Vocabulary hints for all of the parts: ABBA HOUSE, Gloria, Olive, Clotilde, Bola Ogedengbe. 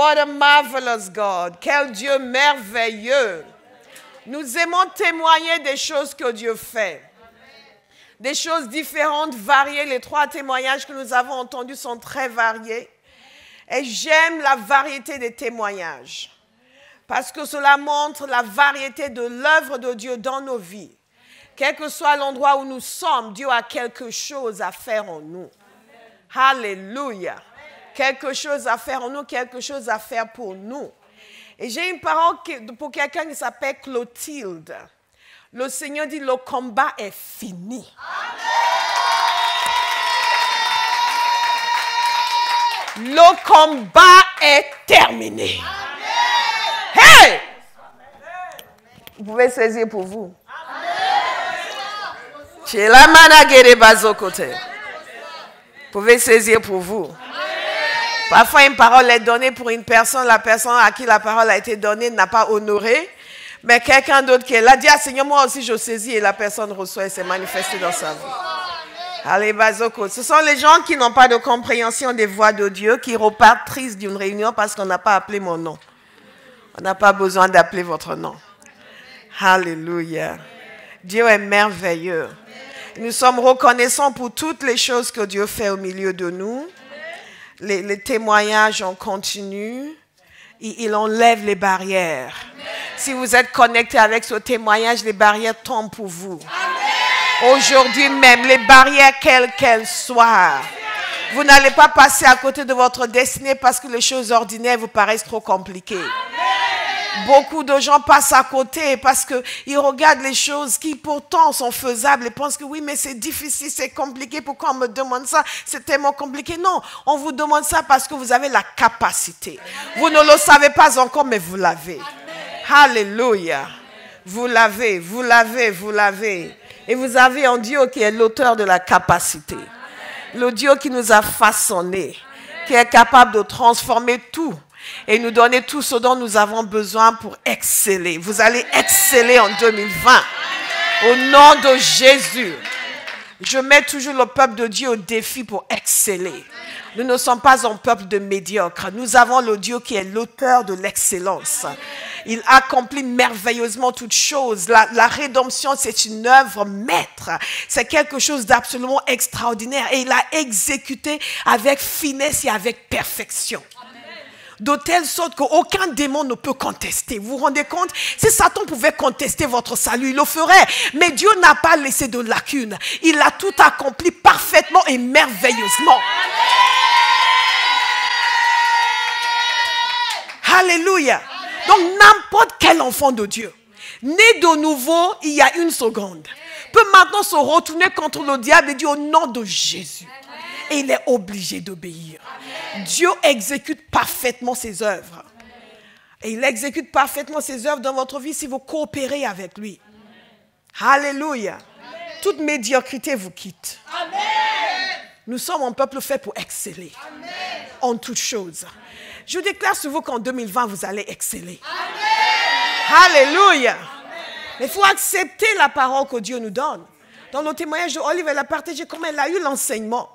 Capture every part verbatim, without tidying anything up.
What a marvelous God. Quel Dieu merveilleux. Nous aimons témoigner des choses que Dieu fait. Des choses différentes, variées. Les trois témoignages que nous avons entendus sont très variés. Et j'aime la variété des témoignages. Parce que cela montre la variété de l'œuvre de Dieu dans nos vies. Quel que soit l'endroit où nous sommes, Dieu a quelque chose à faire en nous. Alléluia. Quelque chose à faire en nous, quelque chose à faire pour nous. Et j'ai une parole pour quelqu'un qui s'appelle Clotilde. Le Seigneur dit, le combat est fini. Amen. Le combat est terminé. Amen. Hey! Amen. Vous pouvez saisir pour vous. Amen. Vous pouvez saisir pour vous. Amen. Parfois, une parole est donnée pour une personne. La personne à qui la parole a été donnée n'a pas honoré. Mais quelqu'un d'autre qui est là dit, ah Seigneur, moi aussi je saisis, et la personne reçoit et s'est manifestée dans sa vie. Allez, Bazoko. Ce sont les gens qui n'ont pas de compréhension des voies de Dieu, qui repartent tristes d'une réunion parce qu'on n'a pas appelé mon nom. On n'a pas besoin d'appeler votre nom. Alléluia. Dieu est merveilleux. Nous sommes reconnaissants pour toutes les choses que Dieu fait au milieu de nous. Les, les témoignages en continu. Il, il enlève les barrières. Amen. Si vous êtes connecté avec ce témoignage, les barrières tombent pour vous. Aujourd'hui même, les barrières, quelles qu'elles soient, Amen. Vous n'allez pas passer à côté de votre destinée parce que les choses ordinaires vous paraissent trop compliquées. Amen. Beaucoup de gens passent à côté parce qu'ils regardent les choses qui pourtant sont faisables et pensent que oui, mais c'est difficile, c'est compliqué, pourquoi on me demande ça? C'est tellement compliqué. Non, on vous demande ça parce que vous avez la capacité. Amen. Vous ne le savez pas encore, mais vous l'avez. Alléluia. Vous l'avez, vous l'avez, vous l'avez. Et vous avez un Dieu qui est l'auteur de la capacité. Le Dieu qui nous a façonnés, qui est capable de transformer tout et nous donner tout ce dont nous avons besoin pour exceller. Vous allez exceller en deux mille vingt. Au nom de Jésus. Je mets toujours le peuple de Dieu au défi pour exceller. Nous ne sommes pas un peuple de médiocres. Nous avons le Dieu qui est l'auteur de l'excellence. Il accomplit merveilleusement toutes choses. La, la rédemption, c'est une œuvre maître. C'est quelque chose d'absolument extraordinaire. Et il a exécuté avec finesse et avec perfection. De telle sorte qu'aucun démon ne peut contester. Vous vous rendez compte? Si Satan pouvait contester votre salut, il le ferait. Mais Dieu n'a pas laissé de lacunes. Il a tout accompli parfaitement et merveilleusement. Alléluia. Donc n'importe quel enfant de Dieu, né de nouveau, il y a une seconde, peut maintenant se retourner contre le diable et dire au nom de Jésus. Et il est obligé d'obéir. Dieu exécute parfaitement ses œuvres. Et il exécute parfaitement ses œuvres dans votre vie si vous coopérez avec lui. Alléluia. Toute médiocrité vous quitte. Amen. Nous sommes un peuple fait pour exceller. Amen. En toutes choses. Je déclare sur vous qu'en deux mille vingt, vous allez exceller. Amen. Alléluia. Il faut accepter la parole que Dieu nous donne. Dans le témoignage de Olive, elle a partagé comment elle a eu l'enseignement.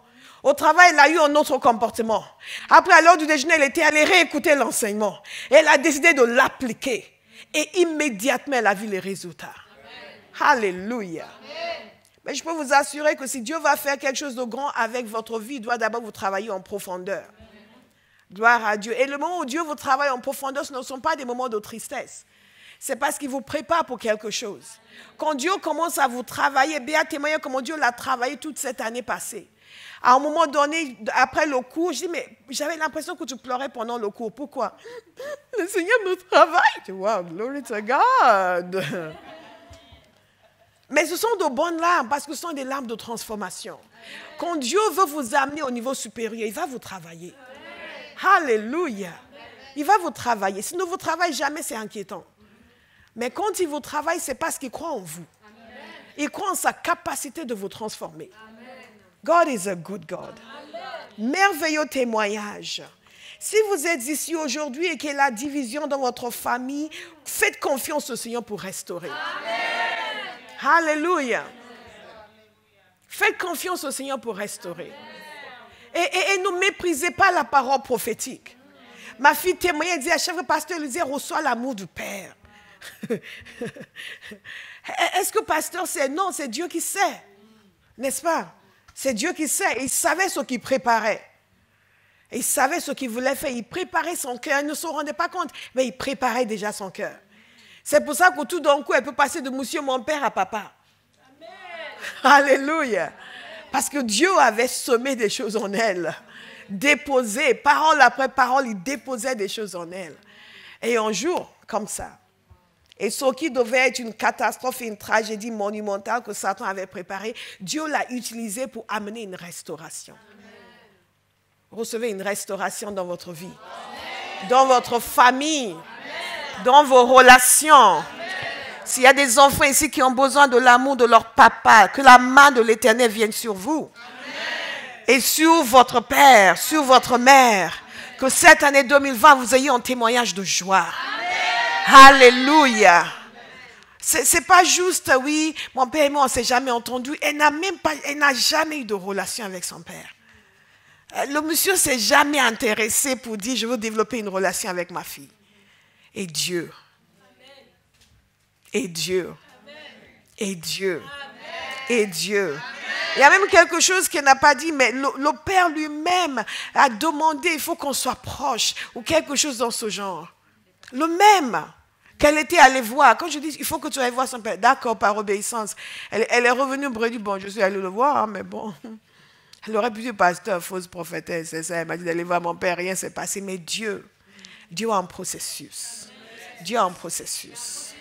Au travail, elle a eu un autre comportement. Après, à l'heure du déjeuner, elle était allée réécouter l'enseignement. Elle a décidé de l'appliquer. Et immédiatement, elle a vu les résultats. Amen. Alléluia. Amen. Mais je peux vous assurer que si Dieu va faire quelque chose de grand avec votre vie, il doit d'abord vous travailler en profondeur. Gloire à Dieu. Et le moment où Dieu vous travaille en profondeur, ce ne sont pas des moments de tristesse. C'est parce qu'il vous prépare pour quelque chose. Quand Dieu commence à vous travailler, bien témoigner comment Dieu l'a travaillé toute cette année passée. À un moment donné, après le cours, je dis, mais j'avais l'impression que tu pleurais pendant le cours. Pourquoi? Le Seigneur me travaille. Wow, glory to God. Mais ce sont de bonnes larmes parce que ce sont des larmes de transformation. Quand Dieu veut vous amener au niveau supérieur, il va vous travailler. Alléluia. Il va vous travailler. S'il ne vous travaille jamais, c'est inquiétant. Mais quand il vous travaille, c'est parce qu'il croit en vous. Il croit en sa capacité de vous transformer. God is a good God. Merveilleux témoignage. Si vous êtes ici aujourd'hui et qu'il y a la division dans votre famille, faites confiance au Seigneur pour restaurer. Alléluia. Faites confiance au Seigneur pour restaurer. Et, et, et ne méprisez pas la parole prophétique. Ma fille témoignait, elle dit, chef pasteur, lui dit, reçois l'amour du Père. Est-ce que pasteur sait? Non, c'est Dieu qui sait. N'est-ce pas? C'est Dieu qui sait. Il savait ce qu'il préparait. Il savait ce qu'il voulait faire. Il préparait son cœur. Il ne se rendait pas compte, mais il préparait déjà son cœur. C'est pour ça que tout d'un coup, elle peut passer de monsieur mon père à papa. Amen. Alléluia. Amen. Parce que Dieu avait semé des choses en elle. Amen. Déposé, parole après parole, il déposait des choses en elle. Et un jour, comme ça, et ce qui devait être une catastrophe, une tragédie monumentale que Satan avait préparée, Dieu l'a utilisé pour amener une restauration. Amen. Recevez une restauration dans votre vie, amen, dans votre famille, amen, dans vos relations. S'il y a des enfants ici qui ont besoin de l'amour de leur papa, que la main de l'Éternel vienne sur vous, amen, et sur votre père, sur votre mère. Amen. Que cette année deux mille vingt, vous ayez un témoignage de joie. Amen. Alléluia. Ce n'est pas juste, oui, mon père et moi, on ne s'est jamais entendu. Elle n'a même pas, elle n'a jamais eu de relation avec son père. Le monsieur ne s'est jamais intéressé pour dire, je veux développer une relation avec ma fille. Et Dieu, et Dieu, et Dieu, et Dieu. Il y a même quelque chose qu'elle n'a pas dit, mais le, le Père lui-même a demandé, il faut qu'on soit proche, ou quelque chose dans ce genre. Le même qu'elle était allée voir. Quand je dis, il faut que tu ailles voir son Père, d'accord, par obéissance. Elle, elle est revenue, me dit, bon, je suis allée le voir, hein, mais bon. Elle aurait pu dire, pasteur, fausse prophétesse, c'est ça. Elle m'a dit d'aller voir mon Père, rien ne s'est passé. Mais Dieu, Dieu a un processus. Dieu a un processus.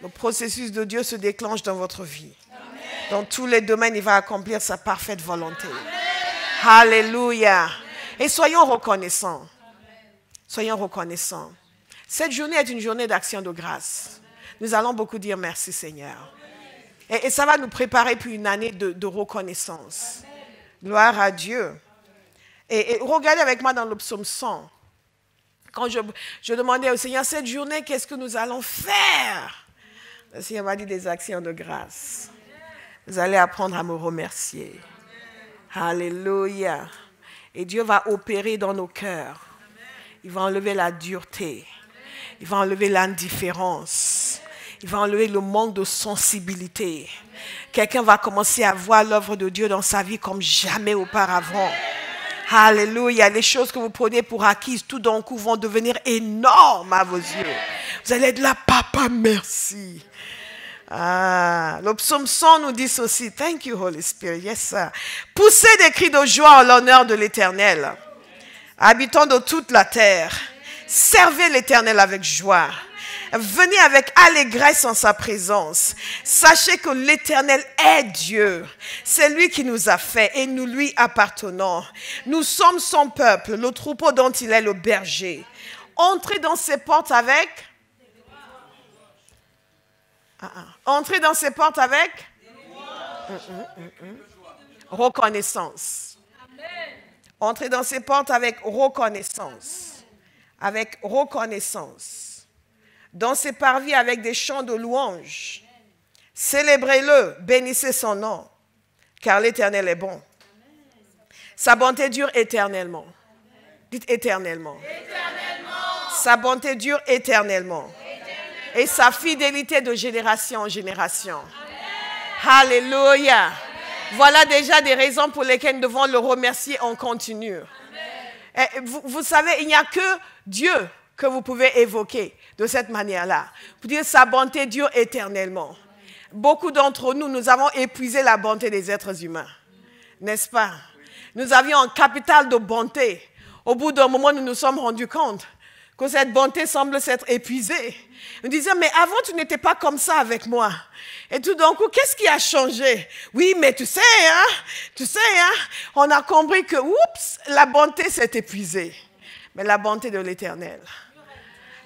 Le processus de Dieu se déclenche dans votre vie. Amen. Dans tous les domaines, il va accomplir sa parfaite volonté. Amen. Alléluia. Amen. Et soyons reconnaissants. Amen. Soyons reconnaissants. Cette journée est une journée d'action de grâce. Amen. Nous allons beaucoup dire merci Seigneur. Et, et ça va nous préparer pour une année de, de reconnaissance. Amen. Gloire à Dieu. Et, et regardez avec moi dans le psaume cent. Quand je, je demandais au Seigneur, cette journée, qu'est-ce que nous allons faire? Le Seigneur m'a dit des actions de grâce. Vous allez apprendre à me remercier. Amen. Alléluia. Et Dieu va opérer dans nos cœurs. Il va enlever la dureté. Il va enlever l'indifférence. Il va enlever le manque de sensibilité. Quelqu'un va commencer à voir l'œuvre de Dieu dans sa vie comme jamais auparavant. Alléluia. Les choses que vous prenez pour acquises, tout d'un coup, vont devenir énormes à vos yeux. Vous allez être là, papa, merci. Ah, le psaume cent nous dit ceci. Thank you, Holy Spirit. Yes, sir. Poussez des cris de joie en l'honneur de l'Éternel. Habitants de toute la terre, servez l'Éternel avec joie. Venez avec allégresse en sa présence. Sachez que l'Éternel est Dieu. C'est lui qui nous a fait et nous lui appartenons. Nous sommes son peuple, le troupeau dont il est le berger. Entrez dans ses portes avec... Ah, ah. Entrez dans ses portes avec... Hum, hum, hum, hum. Reconnaissance. Entrez dans ses portes avec reconnaissance. Avec reconnaissance. Dans ses parvis avec des chants de louange. Célébrez-le, bénissez son nom, car l'Éternel est bon. Sa bonté dure éternellement. Dites éternellement. Éternellement. Sa bonté dure éternellement. Éternellement. Et sa fidélité de génération en génération. Amen. Alléluia. Amen. Voilà déjà des raisons pour lesquelles nous devons le remercier en continu. Vous, vous savez, il n'y a que Dieu que vous pouvez évoquer de cette manière-là. Pour dire, sa bonté dure éternellement. Beaucoup d'entre nous, nous avons épuisé la bonté des êtres humains. N'est-ce pas? Nous avions un capital de bonté. Au bout d'un moment, nous nous sommes rendus compte que cette bonté semble s'être épuisée. Nous disions, mais avant, tu n'étais pas comme ça avec moi. Et tout d'un coup, qu'est-ce qui a changé? Oui, mais tu sais, hein? Tu sais, hein? On a compris que, oups, la bonté s'est épuisée. Mais la bonté de l'Éternel.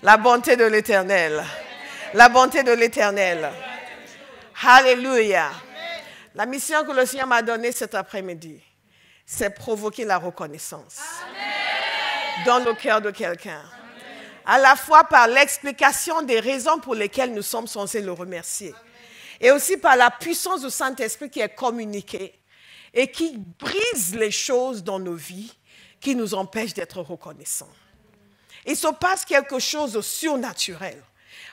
La bonté de l'Éternel. La bonté de l'Éternel. Alléluia. La mission que le Seigneur m'a donnée cet après-midi, c'est provoquer la reconnaissance. Amen. Dans le cœur de quelqu'un. À la fois par l'explication des raisons pour lesquelles nous sommes censés le remercier. Et aussi par la puissance du Saint-Esprit qui est communiquée et qui brise les choses dans nos vies qui nous empêchent d'être reconnaissants. Il se passe quelque chose de surnaturel.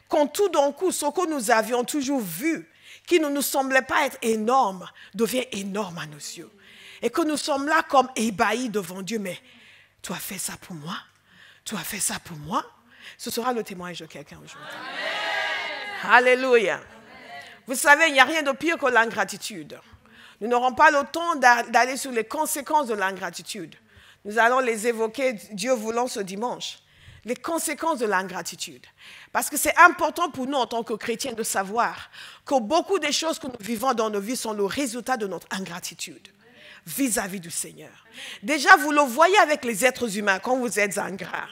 Quand tout d'un coup, ce que nous avions toujours vu, qui ne nous semblait pas être énorme, devient énorme à nos yeux. Et que nous sommes là comme ébahis devant Dieu. Mais tu as fait ça pour moi? Tu as fait ça pour moi? Ce sera le témoignage de quelqu'un aujourd'hui. Alléluia. Amen. Vous savez, il n'y a rien de pire que l'ingratitude. Nous n'aurons pas le temps d'aller sur les conséquences de l'ingratitude. Nous allons les évoquer, Dieu voulant, ce dimanche. Les conséquences de l'ingratitude. Parce que c'est important pour nous en tant que chrétiens de savoir que beaucoup des choses que nous vivons dans nos vies sont le résultat de notre ingratitude vis-à-vis du Seigneur. Déjà, vous le voyez avec les êtres humains quand vous êtes ingrats.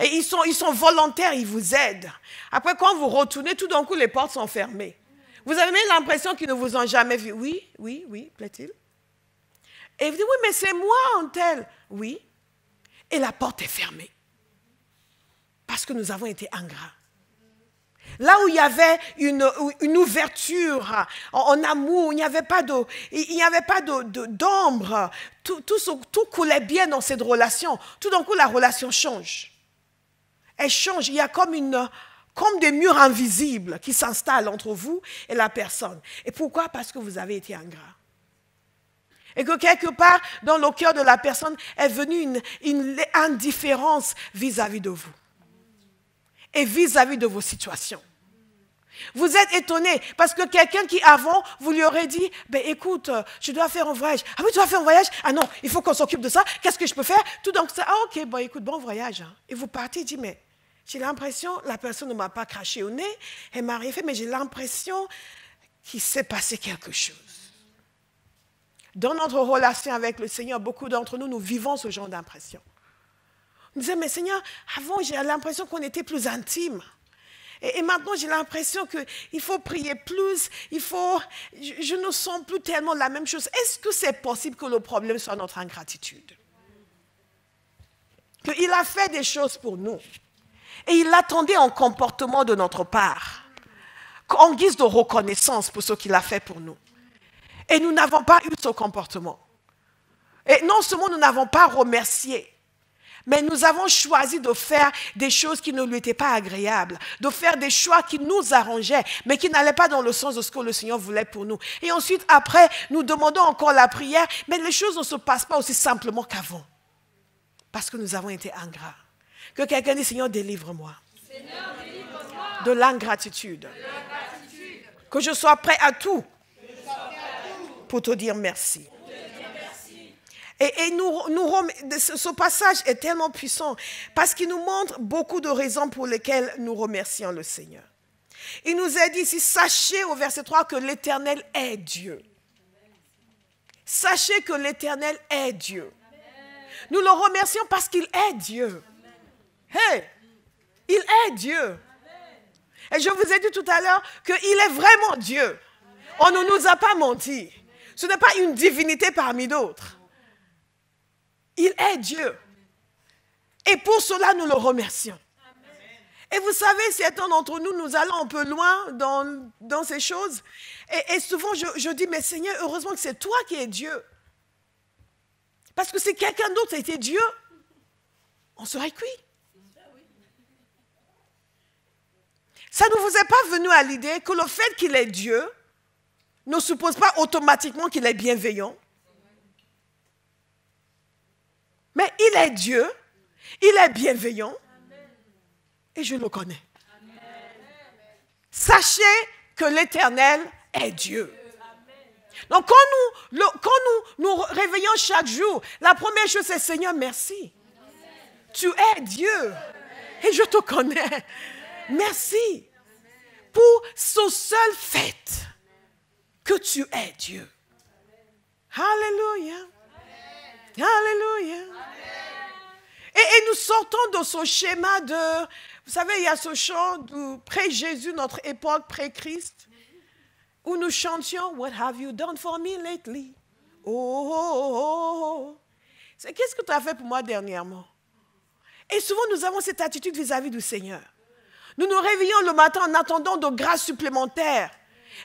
Et ils sont, ils sont volontaires, ils vous aident. Après, quand vous retournez, tout d'un coup, les portes sont fermées. Vous avez même l'impression qu'ils ne vous ont jamais vu. Oui, oui, oui, plaît-il. Et vous dites, oui, mais c'est moi, en tel. Oui. Et la porte est fermée. Parce que nous avons été ingrats. Là où il y avait une, une ouverture en, en amour, il n'y avait pas de, il n'y avait pas de, de, d'ombre. Tout, tout, tout coulait bien dans cette relation. Tout d'un coup, la relation change. Elle change. Il y a comme, une, comme des murs invisibles qui s'installent entre vous et la personne. Et pourquoi? Parce que vous avez été ingrat. Et que quelque part, dans le cœur de la personne, est venue une, une indifférence vis-à-vis de vous. Et vis-à-vis de vos situations. Vous êtes étonné parce que quelqu'un qui avant, vous lui aurez dit, ben écoute, je dois faire un voyage. Ah oui, tu dois faire un voyage? Ah non, il faut qu'on s'occupe de ça. Qu'est-ce que je peux faire? Tout donc ça, ah ok, bon écoute, bon voyage. Hein. Et vous partez, il dit, mais j'ai l'impression, la personne ne m'a pas craché au nez, elle m'a rien fait, mais j'ai l'impression qu'il s'est passé quelque chose. Dans notre relation avec le Seigneur, beaucoup d'entre nous, nous vivons ce genre d'impression. On disait, mais Seigneur, avant j'ai l'impression qu'on était plus intime. Et, et maintenant j'ai l'impression qu'il faut prier plus, il faut, je, je ne sens plus tellement la même chose. Est-ce que c'est possible que le problème soit notre ingratitude? Qu'il a fait des choses pour nous. Et il attendait un comportement de notre part, en guise de reconnaissance pour ce qu'il a fait pour nous. Et nous n'avons pas eu ce comportement. Et non seulement nous n'avons pas remercié, mais nous avons choisi de faire des choses qui ne lui étaient pas agréables, de faire des choix qui nous arrangeaient, mais qui n'allaient pas dans le sens de ce que le Seigneur voulait pour nous. Et ensuite, après, nous demandons encore la prière, mais les choses ne se passent pas aussi simplement qu'avant, parce que nous avons été ingrats. Que quelqu'un dise, Seigneur, délivre-moi de l'ingratitude, que je sois prêt à tout pour te dire merci. Et, et nous, nous, ce passage est tellement puissant parce qu'il nous montre beaucoup de raisons pour lesquelles nous remercions le Seigneur. Il nous a dit ici, sachez au verset trois que l'Éternel est Dieu. Sachez que l'Éternel est Dieu. Nous le remercions parce qu'il est Dieu. Hey, il est Dieu. Et je vous ai dit tout à l'heure qu'il est vraiment Dieu. On ne nous a pas menti. Ce n'est pas une divinité parmi d'autres. Il est Dieu. Et pour cela, nous le remercions. Amen. Et vous savez, certains d'entre nous, nous allons un peu loin dans, dans ces choses. Et, et souvent, je, je dis, mais Seigneur, heureusement que c'est toi qui es Dieu. Parce que si quelqu'un d'autre était Dieu, on serait cuit. Ça ne vous est pas venu à l'idée que le fait qu'il est Dieu ne suppose pas automatiquement qu'il est bienveillant. Mais il est Dieu, il est bienveillant, et je le connais. Amen. Sachez que l'Éternel est Dieu. Donc quand nous, le, quand nous nous réveillons chaque jour, la première chose c'est Seigneur, merci. Amen. Tu es Dieu, Amen. Et je te connais. Amen. Merci pour ce seul fait que tu es Dieu. Alléluia. Alléluia. Et, et nous sortons de ce schéma de... Vous savez, il y a ce chant du pré-Jésus, notre époque, pré-Christ, où nous chantions « What have you done for me lately? » Oh, oh, oh, oh. C'est qu'est-ce que tu as fait pour moi dernièrement? Et souvent, nous avons cette attitude vis-à-vis du Seigneur. Nous nous réveillons le matin en attendant de grâces supplémentaires.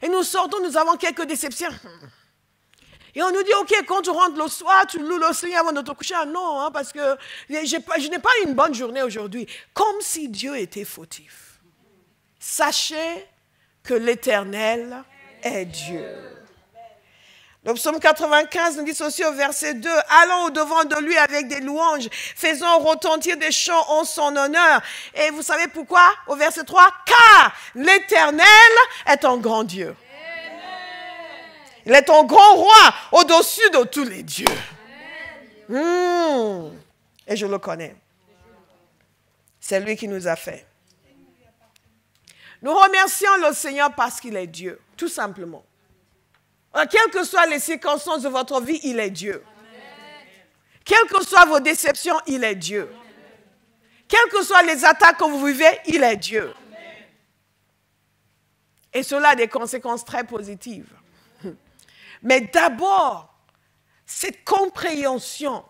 Et nous sortons, nous avons quelques déceptions. Et on nous dit, OK, quand tu rentres le soir, tu loues l'océan avant de te coucher. Ah non, hein, parce que je n'ai pas eu une bonne journée aujourd'hui. Comme si Dieu était fautif. Sachez que l'Éternel est Dieu. Le psaume quatre-vingt-quinze nous dit ceci au verset deux. Allons au-devant de lui avec des louanges. Faisons retentir des chants en son honneur. Et vous savez pourquoi? Au verset trois. Car l'Éternel est un grand Dieu. Il est un grand roi au-dessus de tous les dieux. Mmh. Et je le connais. C'est lui qui nous a fait. Nous remercions le Seigneur parce qu'il est Dieu, tout simplement. Alors, quelles que soient les circonstances de votre vie, il est Dieu. Quelles que soient vos déceptions, il est Dieu. Quelles que soient les attaques que vous vivez, il est Dieu. Et cela a des conséquences très positives. Mais d'abord, cette compréhension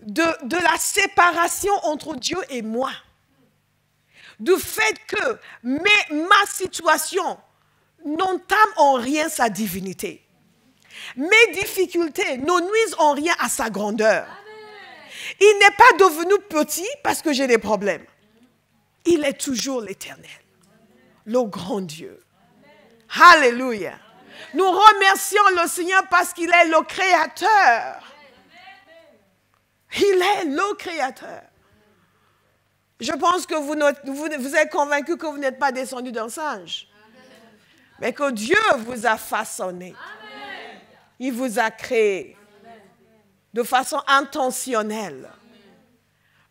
de, de la séparation entre Dieu et moi, du fait que mes, ma situation n'entame en rien sa divinité. Mes difficultés ne nuisent en rien à sa grandeur. Il n'est pas devenu petit parce que j'ai des problèmes. Il est toujours l'Éternel, le grand Dieu. Alléluia. Nous remercions le Seigneur parce qu'il est le Créateur. Il est le Créateur. Je pense que vous, vous, vous êtes convaincus que vous n'êtes pas descendu d'un singe. Mais que Dieu vous a façonné. Il vous a créé de façon intentionnelle.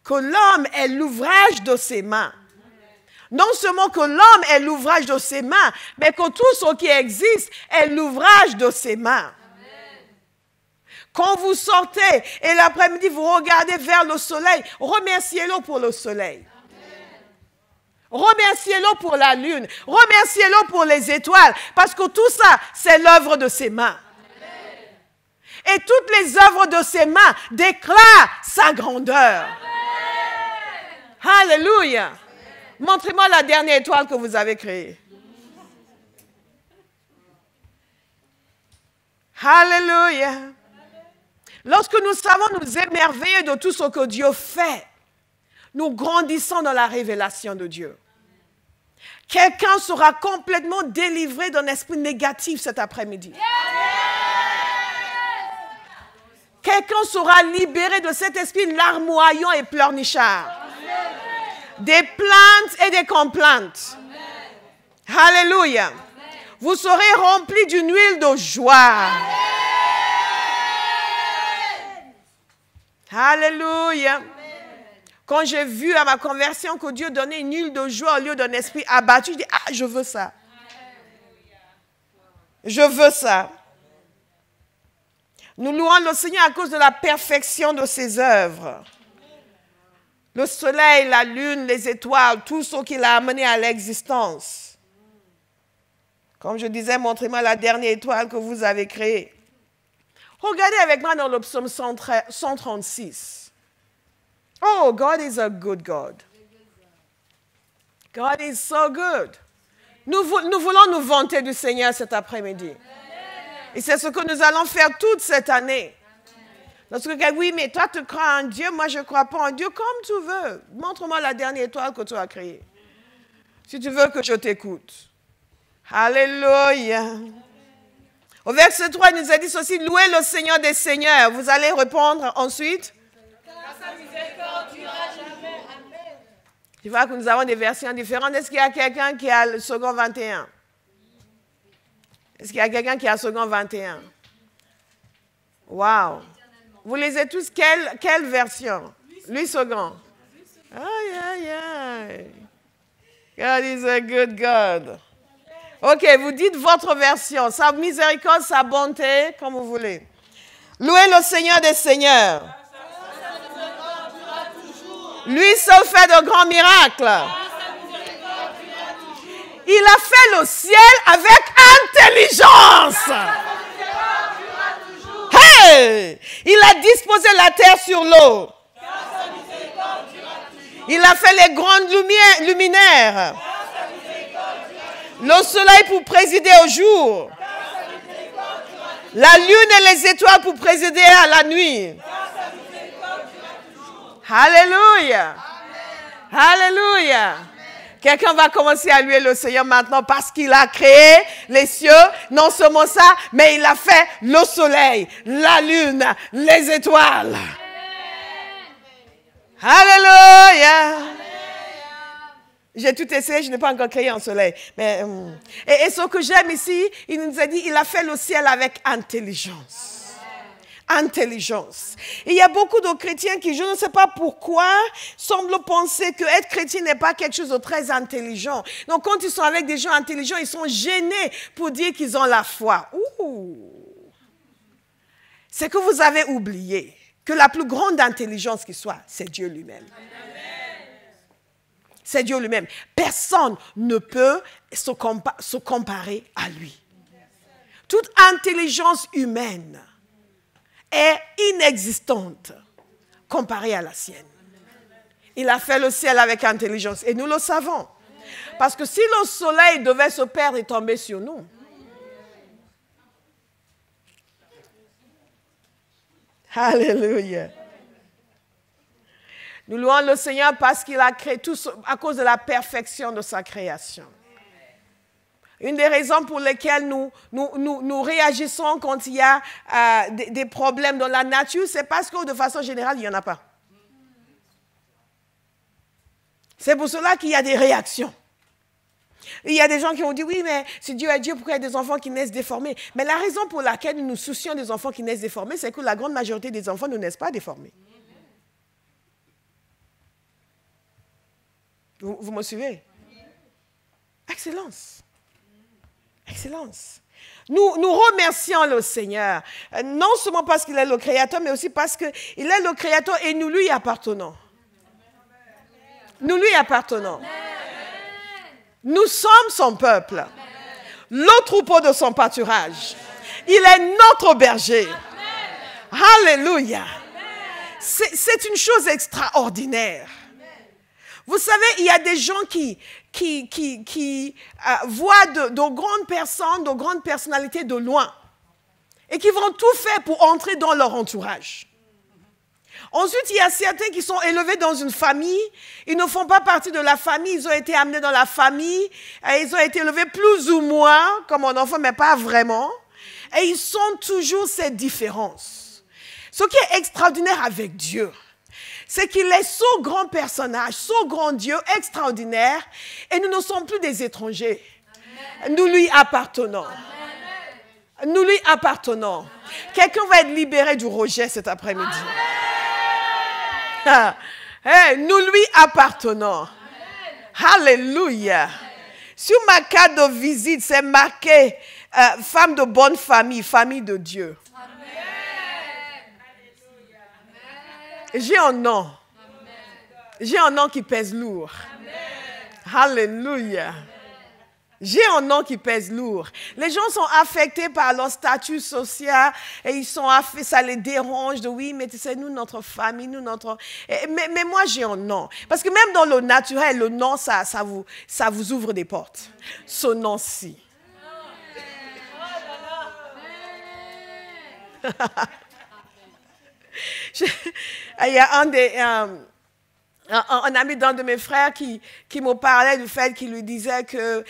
Que l'homme est l'ouvrage de ses mains. Non seulement que l'homme est l'ouvrage de ses mains, mais que tout ce qui existe est l'ouvrage de ses mains. Amen. Quand vous sortez et l'après-midi, vous regardez vers le soleil, remerciez-le pour le soleil. Remerciez-le pour la lune. Remerciez-le pour les étoiles. Parce que tout ça, c'est l'œuvre de ses mains. Amen. Et toutes les œuvres de ses mains déclarent sa grandeur. Amen. Alléluia. Montrez-moi la dernière étoile que vous avez créée. Alléluia. Lorsque nous savons nous émerveiller de tout ce que Dieu fait, nous grandissons dans la révélation de Dieu. Quelqu'un sera complètement délivré d'un esprit négatif cet après-midi. Quelqu'un sera libéré de cet esprit larmoyant et pleurnichard. Des plaintes et des complaintes. Amen. Alléluia. Amen. Vous serez remplis d'une huile de joie. Amen. Alléluia. Amen. Quand j'ai vu à ma conversion que Dieu donnait une huile de joie au lieu d'un esprit abattu, je dis, ah, je veux ça. Je veux ça. Nous louons le Seigneur à cause de la perfection de ses œuvres. Le soleil, la lune, les étoiles, tout ce qui l'a amené à l'existence. Comme je disais, montrez-moi la dernière étoile que vous avez créée. Regardez avec moi dans le psaume cent trente-six. Oh, God is a good God. God is so good. Nous, nous voulons nous vanter du Seigneur cet après-midi. Et c'est ce que nous allons faire toute cette année. Lorsque quelqu'un dit, oui, mais toi, tu crois en Dieu, moi, je ne crois pas en Dieu, comme tu veux. Montre-moi la dernière étoile que tu as créée. Si tu veux que je t'écoute. Alléluia. Au verset trois, il nous a dit ceci, louez le Seigneur des Seigneurs. Vous allez répondre ensuite. Car sa miséricorde durera jamais. Amen. Tu vois que nous avons des versions différentes. Est-ce qu'il y a quelqu'un qui a le second vingt et un? Est-ce qu'il y a quelqu'un qui a le second vingt et un? Waouh. Vous lisez tous quelle, quelle version? Lui second. Aïe, aïe, aïe. God is a good God. OK, vous dites votre version. Sa miséricorde, sa bonté, comme vous voulez. Louez le Seigneur des Seigneurs. Lui seul fait de grands miracles. Il a fait le ciel avec intelligence. Hey! Il a disposé la terre sur l'eau. Il a fait les grandes lumières, luminaires. Le soleil pour présider au jour. La lune et les étoiles pour présider à la nuit. Alléluia. Alléluia. Quelqu'un va commencer à louer le Seigneur maintenant parce qu'il a créé les cieux. Non seulement ça, mais il a fait le soleil, la lune, les étoiles. Alléluia. J'ai tout essayé, je n'ai pas encore créé un soleil. Mais, et, et ce que j'aime ici, il nous a dit, il a fait le ciel avec intelligence. Intelligence. Et il y a beaucoup de chrétiens qui, je ne sais pas pourquoi, semblent penser que être chrétien n'est pas quelque chose de très intelligent. Donc, quand ils sont avec des gens intelligents, ils sont gênés pour dire qu'ils ont la foi. Ouh! C'est que vous avez oublié que la plus grande intelligence qui soit, c'est Dieu lui-même. C'est Dieu lui-même. Personne ne peut se compa- se comparer à lui. Toute intelligence humaine est inexistante comparée à la sienne. Il a fait le ciel avec intelligence et nous le savons. Parce que si le soleil devait se perdre et tomber sur nous, Alléluia. Nous louons le Seigneur parce qu'il a créé tout à cause de la perfection de sa création. Une des raisons pour lesquelles nous, nous, nous, nous réagissons quand il y a euh, des, des problèmes dans la nature, c'est parce que de façon générale, il n'y en a pas. C'est pour cela qu'il y a des réactions. Il y a des gens qui ont dit, oui, mais si Dieu est Dieu, pourquoi il y a des enfants qui naissent déformés? Mais la raison pour laquelle nous nous soucions des enfants qui naissent déformés, c'est que la grande majorité des enfants ne naissent pas déformés. Vous, vous me suivez? Excellence. Excellence. Nous, nous remercions le Seigneur, non seulement parce qu'il est le Créateur, mais aussi parce qu'il est le Créateur et nous lui appartenons. Nous lui appartenons. Nous sommes son peuple, le troupeau de son pâturage. Il est notre berger. Alléluia. C'est une chose extraordinaire. Vous savez, il y a des gens qui, qui, qui, qui euh, voient de, de grandes personnes, de grandes personnalités de loin et qui vont tout faire pour entrer dans leur entourage. Ensuite, il y a certains qui sont élevés dans une famille, ils ne font pas partie de la famille, ils ont été amenés dans la famille, et ils ont été élevés plus ou moins comme un enfant, mais pas vraiment. Et ils sont toujours ces différences. Ce qui est extraordinaire avec Dieu, c'est qu'il est son grand personnage, son grand Dieu extraordinaire, et nous ne sommes plus des étrangers. Amen. Nous lui appartenons. Amen. Nous lui appartenons. Quelqu'un va être libéré du rejet cet après-midi. Hey, nous lui appartenons. Amen. Alléluia. Sur ma carte de visite, c'est marqué euh, « Femme de bonne famille, famille de Dieu ». J'ai un nom. J'ai un nom qui pèse lourd. Alléluia. J'ai un nom qui pèse lourd. Les gens sont affectés par leur statut social et ils sont affectés, ça les dérange de oui, mais tu sais, nous, notre famille, nous, notre... Mais, mais moi, j'ai un nom. Parce que même dans le naturel, le nom, ça, ça, vous, ça vous ouvre des portes. Ce nom-ci. Je, il y a un, des, euh, un, un ami d'un de mes frères qui, qui me parlait du fait qu'il lui disait qu'il euh,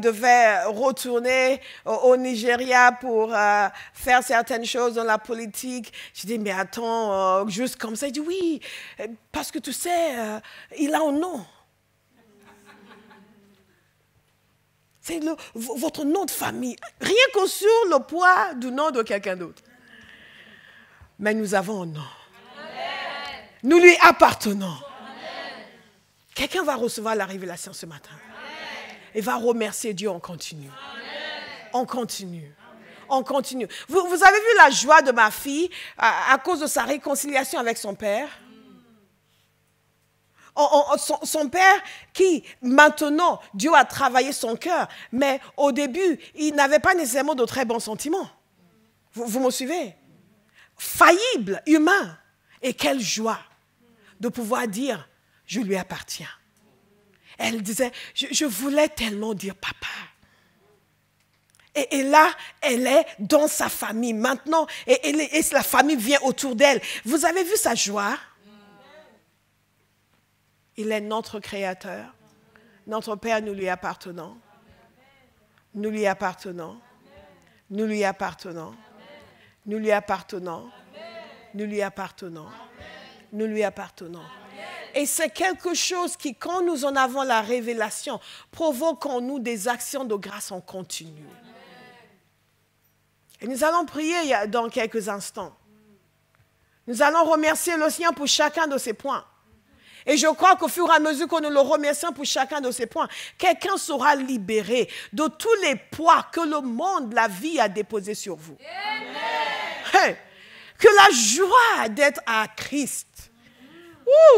devait retourner au, au Nigeria pour euh, faire certaines choses dans la politique. Je dis, mais attends, euh, juste comme ça. Il dit, oui, parce que tu sais, euh, il a un nom. C'est le, votre nom de famille. Rien que sur le poids du nom de quelqu'un d'autre. Mais nous avons un nom. Amen. Nous lui appartenons. Quelqu'un va recevoir la révélation ce matin. Amen. Et va remercier Dieu en continu. En continu. En continu. Vous, vous avez vu la joie de ma fille à, à cause de sa réconciliation avec son père? On, on, son, son père qui, maintenant, Dieu a travaillé son cœur. Mais au début, il n'avait pas nécessairement de très bons sentiments. Vous, vous me suivez? Faillible, humain. Et quelle joie de pouvoir dire, je lui appartiens. Elle disait, je, je voulais tellement dire papa. Et, et là, elle est dans sa famille maintenant. Et, et, et la famille vient autour d'elle. Vous avez vu sa joie? Il est notre Créateur, notre Père, nous lui appartenons. Nous lui appartenons. Nous lui appartenons. Nous lui appartenons. Nous lui appartenons. Nous lui appartenons. Et c'est quelque chose qui, quand nous en avons la révélation, provoque en nous des actions de grâce en continu. Et nous allons prier dans quelques instants. Nous allons remercier le Seigneur pour chacun de ces points. Et je crois qu'au fur et à mesure que nous le remercions pour chacun de ces points, quelqu'un sera libéré de tous les poids que le monde, la vie a déposés sur vous. Amen. Hey, que la joie d'être à Christ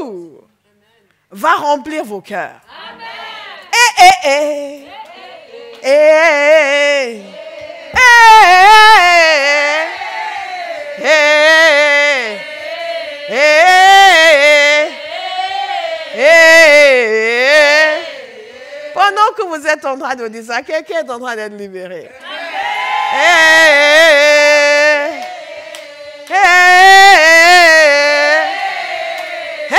ouh, va remplir vos cœurs. Amen. Eh, eh, eh. Eh, eh, eh. Eh, eh, eh. Eh, eh. Hey, pendant que vous êtes en train de dire ça, quelqu'un est en train d'être libéré. Hey, hey, hey, hey, hey,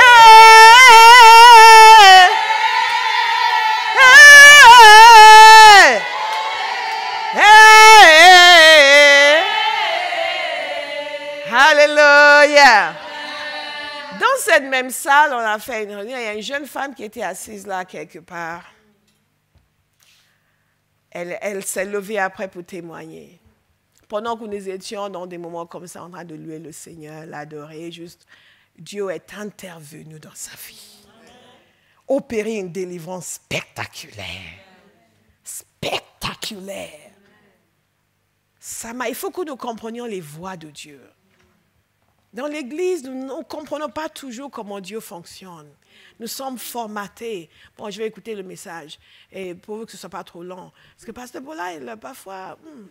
hey. Hallelujah. Dans cette même salle, on a fait une réunion. Il y a une jeune femme qui était assise là, quelque part. Elle, elle s'est levée après pour témoigner. Pendant que nous étions dans des moments comme ça, en train de louer le Seigneur, l'adorer, juste, Dieu est intervenu dans sa vie. Opérer une délivrance spectaculaire. Spectaculaire. Ça m'a, il faut que nous comprenions les voies de Dieu. Dans l'Église, nous ne comprenons pas toujours comment Dieu fonctionne. Nous sommes formatés. Bon, je vais écouter le message, et pour que ce ne soit pas trop long. Parce que Pasteur Bola, il a parfois... Hmm,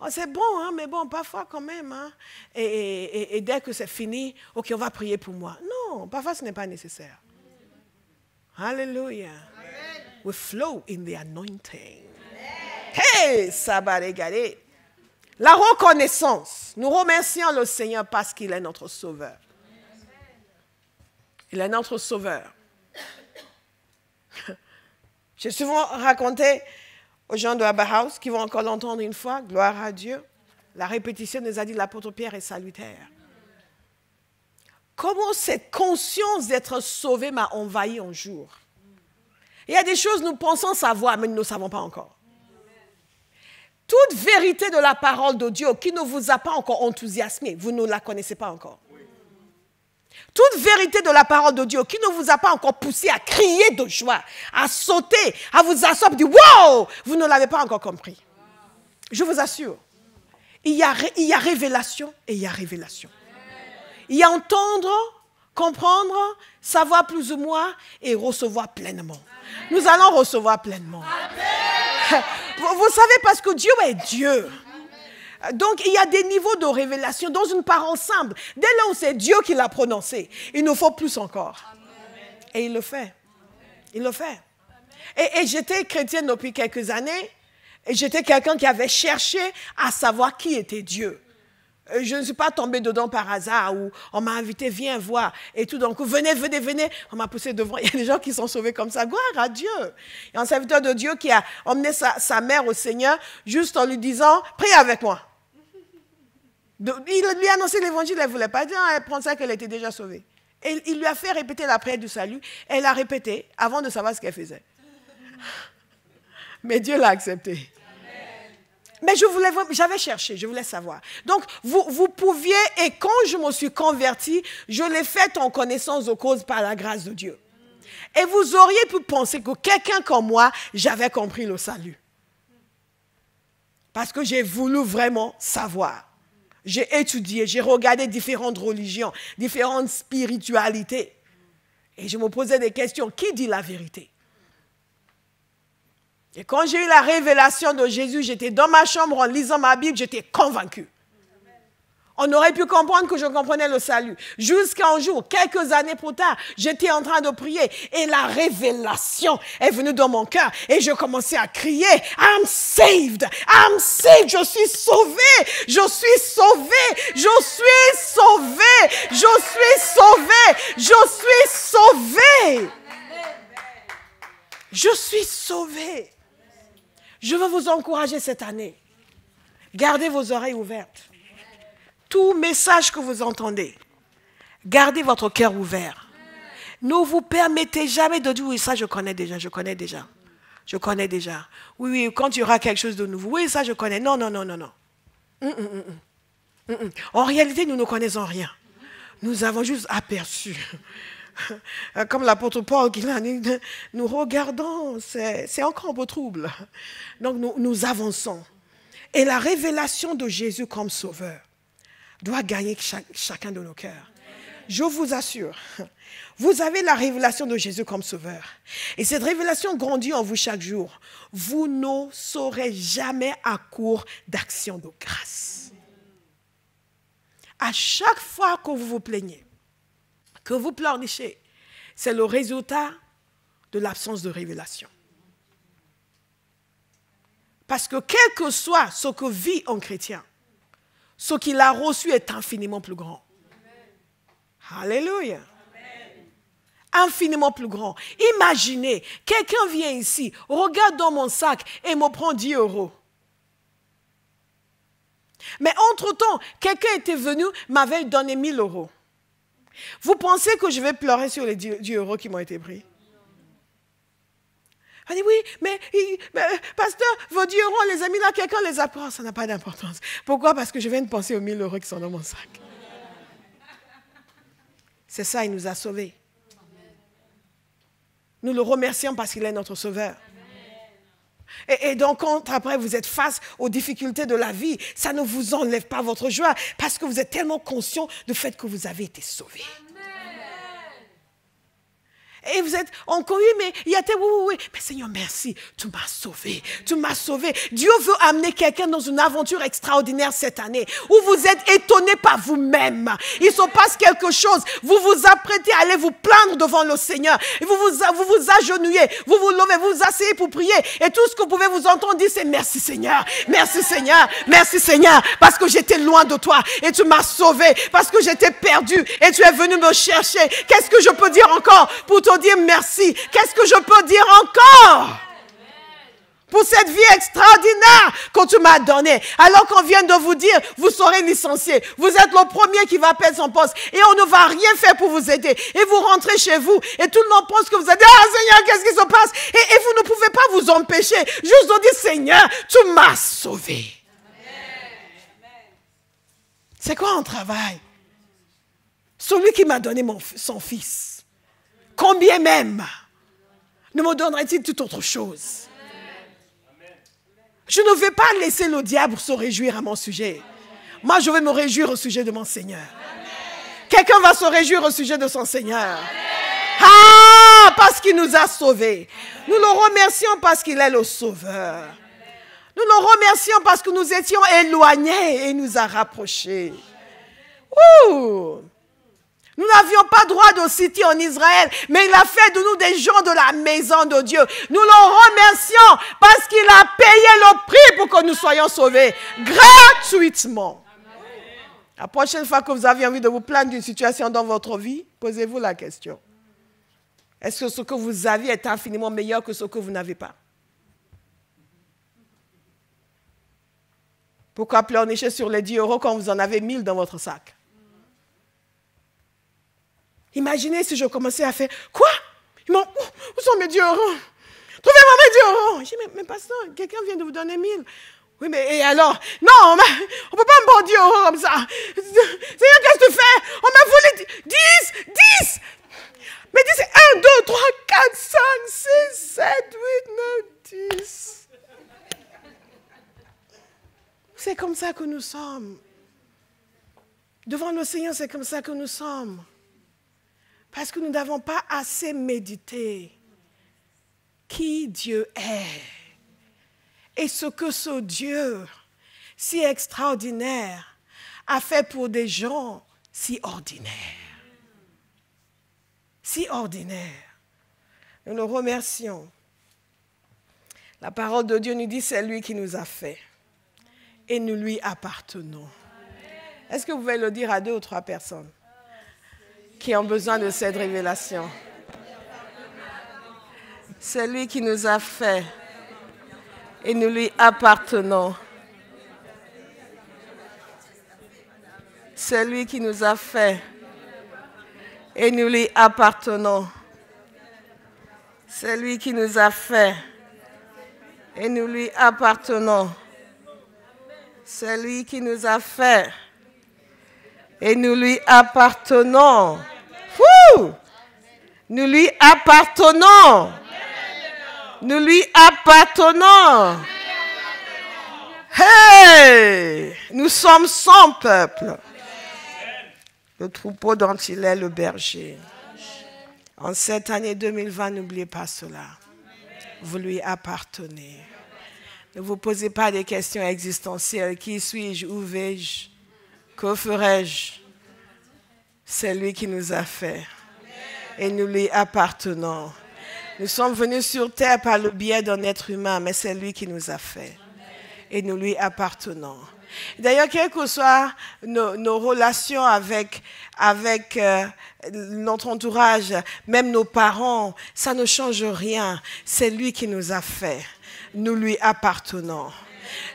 oh, c'est bon, hein, mais bon, parfois quand même. Hein, et, et, et dès que c'est fini, OK, on va prier pour moi. Non, parfois ce n'est pas nécessaire. Hallelujah. Amen. We flow in the anointing. Amen. Hey, ça va regarder. La reconnaissance. Nous remercions le Seigneur parce qu'il est notre sauveur. Il est notre sauveur. J'ai souvent raconté aux gens de ABBA HOUSE qui vont encore l'entendre une fois, gloire à Dieu. La répétition nous a dit l'apôtre Pierre est salutaire. Comment cette conscience d'être sauvé m'a envahi un jour. Il y a des choses nous pensons savoir, mais nous ne savons pas encore. Toute vérité de la parole de Dieu qui ne vous a pas encore enthousiasmé, vous ne la connaissez pas encore. Toute vérité de la parole de Dieu qui ne vous a pas encore poussé à crier de joie, à sauter, à vous asseoir, dire wow, vous ne l'avez pas encore compris. Je vous assure, il y a, il y a révélation et il y a révélation. Il y a entendre, comprendre, savoir plus ou moins et recevoir pleinement. Nous allons recevoir pleinement. Amen. Vous savez, parce que Dieu est Dieu. Donc, il y a des niveaux de révélation dans une part ensemble. Dès là où c'est Dieu qui l'a prononcé, il nous faut plus encore. Et il le fait. Il le fait. Et, et j'étais chrétienne depuis quelques années. Et j'étais quelqu'un qui avait cherché à savoir qui était Dieu. Je ne suis pas tombée dedans par hasard où on m'a invité, viens voir. Et tout d'un coup, venez, venez, venez. On m'a poussé devant. Il y a des gens qui sont sauvés comme ça. Gloire à Dieu. Il y a un serviteur de Dieu qui a emmené sa, sa mère au Seigneur juste en lui disant, prie avec moi. Il lui a annoncé l'évangile, elle ne voulait pas dire, elle pensait qu'elle était déjà sauvée. Et il lui a fait répéter la prière du salut. Elle a répété avant de savoir ce qu'elle faisait. Mais Dieu l'a acceptée. Mais je voulais, j'avais cherché, je voulais savoir. Donc, vous, vous pouviez, et quand je me suis convertie, je l'ai faite en connaissance de cause par la grâce de Dieu. Et vous auriez pu penser que quelqu'un comme moi, j'avais compris le salut. Parce que j'ai voulu vraiment savoir. J'ai étudié, j'ai regardé différentes religions, différentes spiritualités. Et je me posais des questions, qui dit la vérité ? Et quand j'ai eu la révélation de Jésus, j'étais dans ma chambre en lisant ma Bible, j'étais convaincue. On aurait pu comprendre que je comprenais le salut. Jusqu'à un jour, quelques années plus tard, j'étais en train de prier et la révélation est venue dans mon cœur et je commençais à crier, I'm saved, I'm saved, je suis sauvé, je suis sauvé, je suis sauvé, je suis sauvé, je suis sauvé. Je suis sauvé. Je veux vous encourager cette année. Gardez vos oreilles ouvertes. Tout message que vous entendez, gardez votre cœur ouvert. Ne vous permettez jamais de dire, oui, ça je connais déjà, je connais déjà. Je connais déjà. Oui, oui, quand il y aura quelque chose de nouveau, oui, ça je connais. Non, non, non, non, non. Mm, mm, mm, mm. En réalité, nous ne connaissons rien. Nous avons juste aperçu. Comme l'apôtre Paul qui l'a dit, nous regardons, c'est encore un peu trouble. Donc nous, nous avançons. Et la révélation de Jésus comme sauveur doit gagner chaque, chacun de nos cœurs. Je vous assure, vous avez la révélation de Jésus comme sauveur. Et cette révélation grandit en vous chaque jour. Vous ne serez jamais à court d'actions de grâce. À chaque fois que vous vous plaignez, que vous pleurnichez, c'est le résultat de l'absence de révélation. Parce que quel que soit ce que vit un chrétien, ce qu'il a reçu est infiniment plus grand. Alléluia. Infiniment plus grand. Imaginez, quelqu'un vient ici, regarde dans mon sac et me prend dix euros. Mais entre-temps, quelqu'un était venu, m'avait donné mille euros. Vous pensez que je vais pleurer sur les dix euros qui m'ont été pris? Elle dit, oui, mais, mais pasteur, vos dix euros, on les a mis là, quelqu'un les a pris. Ça n'a pas d'importance. Pourquoi? Parce que je viens de penser aux mille euros qui sont dans mon sac. C'est ça, il nous a sauvés. Nous le remercions parce qu'il est notre sauveur. Et, et donc, quand après vous êtes face aux difficultés de la vie, ça ne vous enlève pas votre joie parce que vous êtes tellement conscient du fait que vous avez été sauvé. Et vous êtes encore, oui, mais il y a tes oui, oui, oui. Mais Seigneur, merci, tu m'as sauvé, tu m'as sauvé. Dieu veut amener quelqu'un dans une aventure extraordinaire cette année, où vous êtes étonné par vous-même. Il se passe quelque chose, vous vous apprêtez à aller vous plaindre devant le Seigneur. Et vous, vous, vous vous agenouillez, vous vous levez, vous vous asseyez pour prier. Et tout ce que vous pouvez vous entendre dire, c'est merci Seigneur, merci Seigneur, merci Seigneur, parce que j'étais loin de toi et tu m'as sauvé, parce que j'étais perdu et tu es venu me chercher. Qu'est-ce que je peux dire encore pour te dire merci? Qu'est-ce que je peux dire encore pour cette vie extraordinaire que tu m'as donnée? Alors qu'on vient de vous dire, vous serez licencié. Vous êtes le premier qui va perdre son poste et on ne va rien faire pour vous aider. Et vous rentrez chez vous et tout le monde pense que vous allez dire, ah Seigneur, qu'est-ce qui se passe? Et, et vous ne pouvez pas vous empêcher juste de dire, Seigneur, tu m'as sauvé. C'est quoi un travail? Celui qui m'a donné mon, son fils. Combien même ne me donnerait-il toute autre chose? Je ne vais pas laisser le diable se réjouir à mon sujet. Moi, je vais me réjouir au sujet de mon Seigneur. Quelqu'un va se réjouir au sujet de son Seigneur. Ah, parce qu'il nous a sauvés. Nous le remercions parce qu'il est le Sauveur. Nous le remercions parce que nous étions éloignés et il nous a rapprochés. Ouh! Nous n'avions pas droit de citer en Israël, mais il a fait de nous des gens de la maison de Dieu. Nous le remercions parce qu'il a payé le prix pour que nous soyons sauvés gratuitement. Amen. La prochaine fois que vous avez envie de vous plaindre d'une situation dans votre vie, posez-vous la question. Est-ce que ce que vous avez est infiniment meilleur que ce que vous n'avez pas? Pourquoi pleurnicher sur les dix euros quand vous en avez mille dans votre sac? Imaginez si je commençais à faire, quoi? Ils m'ont, où sont mes dix euros? Trouvez-moi mes dix euros! J'ai dit, mais, mais pasteur, quelqu'un vient de vous donner mille. Oui, mais et alors? Non, on ne peut pas me prendre dix euros comme ça. Seigneur, qu'est-ce que tu fais? On m'a volé dix, dix! Mais dix, c'est un, deux, trois, quatre, cinq, six, sept, huit, neuf, dix. C'est comme ça que nous sommes. Devant le Seigneur, c'est comme ça que nous sommes. Parce que nous n'avons pas assez médité qui Dieu est et ce que ce Dieu si extraordinaire a fait pour des gens si ordinaires. Si ordinaires. Nous le remercions. La parole de Dieu nous dit, c'est lui qui nous a fait. Et nous lui appartenons. Est-ce que vous pouvez le dire à deux ou trois personnes qui ont besoin de cette révélation? C'est lui qui nous a fait et nous lui appartenons. C'est lui qui nous a fait et nous lui appartenons. C'est lui qui nous a fait et nous lui appartenons. C'est lui qui nous a fait et nous lui appartenons. Ouh! Nous lui appartenons. Nous lui appartenons. Hey! Nous sommes son peuple. Le troupeau dont il est le berger. En cette année deux mille vingt, n'oubliez pas cela. Vous lui appartenez. Ne vous posez pas des questions existentielles. Qui suis-je? Où vais-je? Que ferai-je? C'est lui qui nous a fait. Et nous lui appartenons. Nous sommes venus sur terre par le biais d'un être humain, mais c'est lui qui nous a fait. Et nous lui appartenons. D'ailleurs, quelles que soient nos, nos relations avec, avec euh, notre entourage, même nos parents, ça ne change rien. C'est lui qui nous a fait. Nous lui appartenons.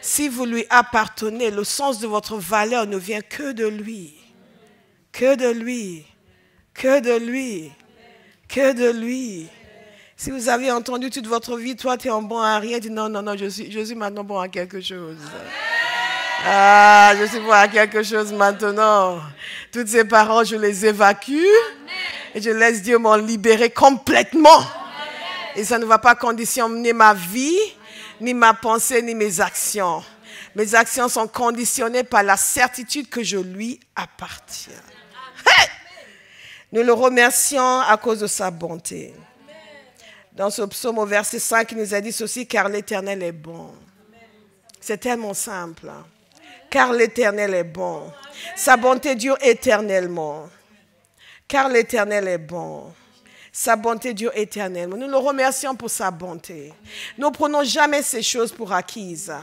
Si vous lui appartenez, le sens de votre valeur ne vient que de lui. Que de lui. Que de lui, que de lui. Si vous avez entendu toute votre vie, toi, tu es en bon à rien, dis non, non, non, je suis, je suis maintenant bon à quelque chose. Amen. Ah, je suis bon à quelque chose maintenant. Toutes ces paroles, je les évacue. Amen. Et je laisse Dieu m'en libérer complètement. Amen. Et ça ne va pas conditionner ma vie, ni ma pensée, ni mes actions. Mes actions sont conditionnées par la certitude que je lui appartiens. Hey! Nous le remercions à cause de sa bonté. Dans ce psaume au verset cinq, il nous a dit ceci, car l'Éternel est bon. C'est tellement simple. Car l'Éternel est bon. Sa bonté dure éternellement. Car l'Éternel est bon. Sa bonté dure éternellement. Nous le remercions pour sa bonté. Nous ne prenons jamais ces choses pour acquises,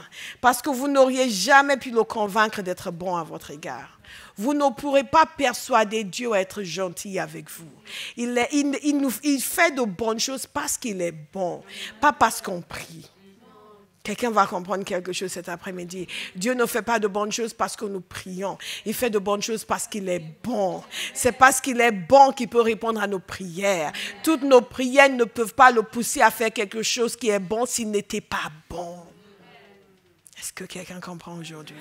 parce que vous n'auriez jamais pu le convaincre d'être bon à votre égard. Vous ne pourrez pas persuader Dieu à être gentil avec vous. Il, est, il, il, nous, il fait de bonnes choses parce qu'il est bon, pas parce qu'on prie. Quelqu'un va comprendre quelque chose cet après-midi. Dieu ne fait pas de bonnes choses parce que nous prions. Il fait de bonnes choses parce qu'il est bon. C'est parce qu'il est bon qu'il peut répondre à nos prières. Toutes nos prières ne peuvent pas le pousser à faire quelque chose qui est bon s'il n'était pas bon. Est-ce que quelqu'un comprend aujourd'hui?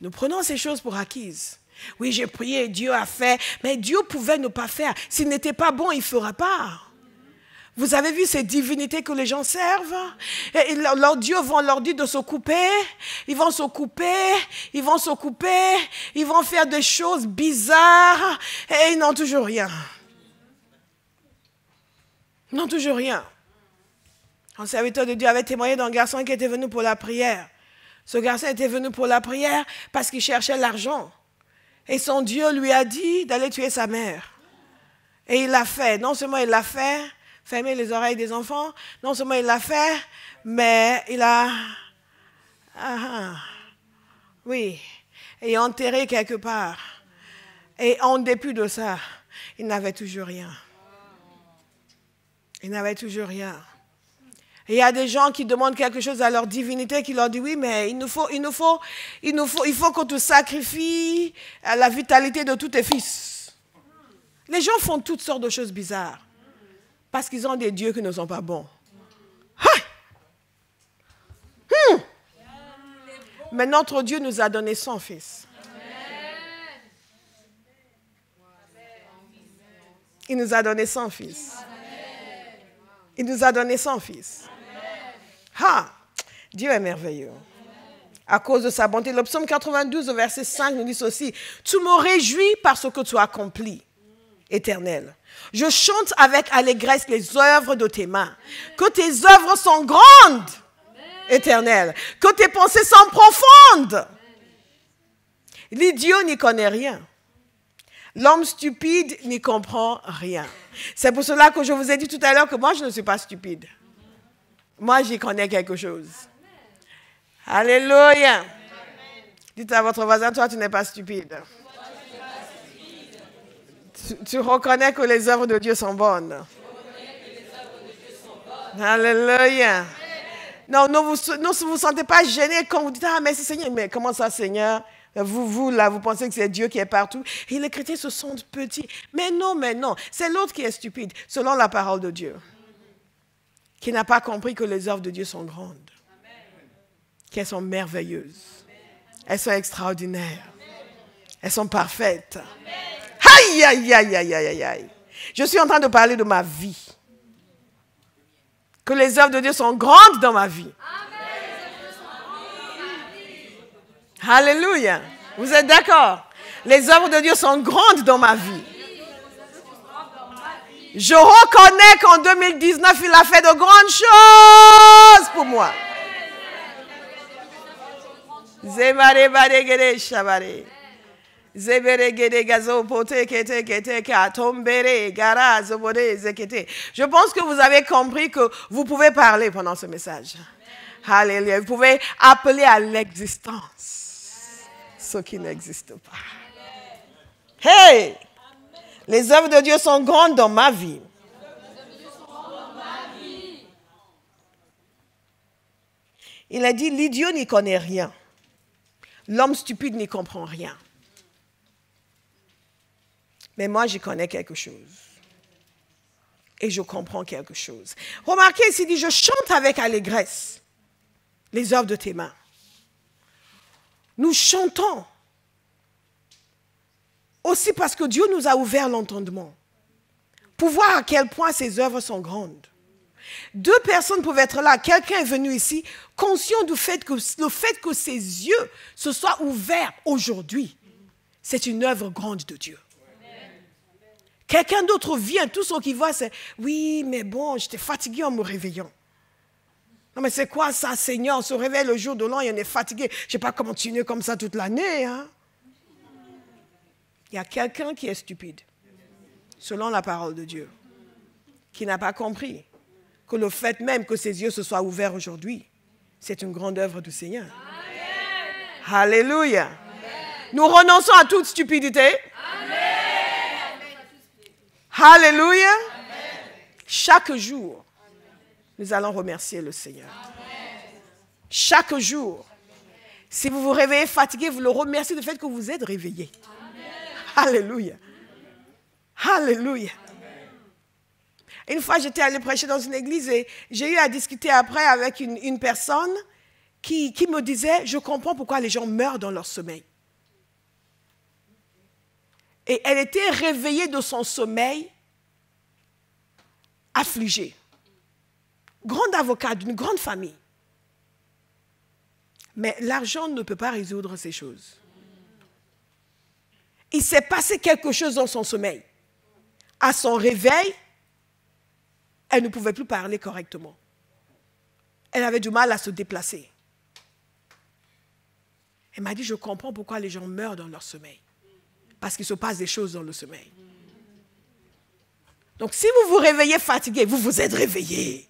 Nous prenons ces choses pour acquises. Oui, j'ai prié, Dieu a fait, mais Dieu pouvait ne pas faire. S'il n'était pas bon, il ne fera pas. Vous avez vu ces divinités que les gens servent? Et leurs dieux vont leur dire de se couper, ils vont se couper, ils vont se couper, ils vont faire des choses bizarres et ils n'ont toujours rien. Ils n'ont toujours rien. Un serviteur de Dieu avait témoigné d'un garçon qui était venu pour la prière. Ce garçon était venu pour la prière parce qu'il cherchait l'argent. Et son Dieu lui a dit d'aller tuer sa mère. Et il l'a fait. Non seulement il l'a fait, fermer les oreilles des enfants, non seulement il l'a fait, mais il a... Ah, oui, et enterré quelque part. Et en dépit de ça, il n'avait toujours rien. Il n'avait toujours rien. Il y a des gens qui demandent quelque chose à leur divinité, qui leur dit oui, mais il nous faut, il nous faut, il nous faut, il faut que tu sacrifies la vitalité de tous tes fils. Les gens font toutes sortes de choses bizarres parce qu'ils ont des dieux qui ne sont pas bons. Ah! Hum! Mais notre Dieu nous a donné son Fils. Il nous a donné son Fils. Il nous a donné son Fils. Ah, Dieu est merveilleux. Amen. À cause de sa bonté. Le psaume quatre-vingt-douze, verset cinq, nous dit ceci. « Tu me réjouis par ce que tu accomplis, Éternel. Je chante avec allégresse les œuvres de tes mains. Que tes œuvres sont grandes, Amen. Éternel. Que tes pensées sont profondes. Amen. L'idiot n'y connaît rien. L'homme stupide n'y comprend rien. C'est pour cela que je vous ai dit tout à l'heure que moi, je ne suis pas stupide. Moi, j'y connais quelque chose. Alléluia. Amen. Dites à votre voisin, toi, tu n'es pas stupide. Moi, je suis pas stupide. Tu, tu reconnais que les œuvres de Dieu sont bonnes. Alléluia. Non, ne vous, vous, vous sentez pas gêné quand vous dites, ah, merci Seigneur. Mais comment ça, Seigneur? Vous, vous, là, vous pensez que c'est Dieu qui est partout. Et les chrétiens se sentent petits. Mais non, mais non. C'est l'autre qui est stupide, selon la parole de Dieu. Qui n'a pas compris que les œuvres de Dieu sont grandes. Qu'elles sont merveilleuses. Elles sont extraordinaires. Elles sont parfaites. Aïe, aïe, aïe, aïe, aïe, aïe. Je suis en train de parler de ma vie. Que les œuvres de Dieu sont grandes dans ma vie. Amen. Alléluia. Vous êtes d'accord? Les œuvres de Dieu sont grandes dans ma vie. Je reconnais qu'en deux mille dix-neuf, il a fait de grandes choses pour moi. Je pense que vous avez compris que vous pouvez parler pendant ce message. Alléluia. Vous pouvez appeler à l'existence ce qui n'existe pas. Hey! Les œuvres de Dieu sont grandes dans ma vie. Il a dit, l'idiot n'y connaît rien. L'homme stupide n'y comprend rien. Mais moi, j'y connais quelque chose. Et je comprends quelque chose. Remarquez, il dit, je chante avec allégresse les œuvres de tes mains. Nous chantons. Aussi parce que Dieu nous a ouvert l'entendement. Pour voir à quel point ses œuvres sont grandes. Deux personnes pouvaient être là. Quelqu'un est venu ici, conscient du fait que, le fait que ses yeux se soient ouverts aujourd'hui. C'est une œuvre grande de Dieu. Quelqu'un d'autre vient, tout ce qu'il voit, c'est « Oui, mais bon, j'étais fatigué en me réveillant. » Non, mais c'est quoi ça, Seigneur? On se réveille le jour de l'an et on est fatigué. Je ne sais pas comment continuer comme ça toute l'année. Hein? Il y a quelqu'un qui est stupide, selon la parole de Dieu, qui n'a pas compris que le fait même que ses yeux se soient ouverts aujourd'hui, c'est une grande œuvre du Seigneur. Amen. Alléluia. Amen. Nous renonçons à toute stupidité. Amen. Alléluia. Chaque jour, nous allons remercier le Seigneur. Amen. Chaque jour, si vous vous réveillez fatigué, vous le remerciez du fait que vous êtes réveillé. Alléluia. Alléluia. Une fois, j'étais allée prêcher dans une église et j'ai eu à discuter après avec une, une personne qui, qui me disait, je comprends pourquoi les gens meurent dans leur sommeil. Et elle était réveillée de son sommeil, affligée. Grande avocate d'une grande famille. Mais l'argent ne peut pas résoudre ces choses. Il s'est passé quelque chose dans son sommeil. À son réveil, elle ne pouvait plus parler correctement. Elle avait du mal à se déplacer. Elle m'a dit, je comprends pourquoi les gens meurent dans leur sommeil. Parce qu'il se passe des choses dans le sommeil. Donc, si vous vous réveillez fatigué, vous vous êtes réveillé.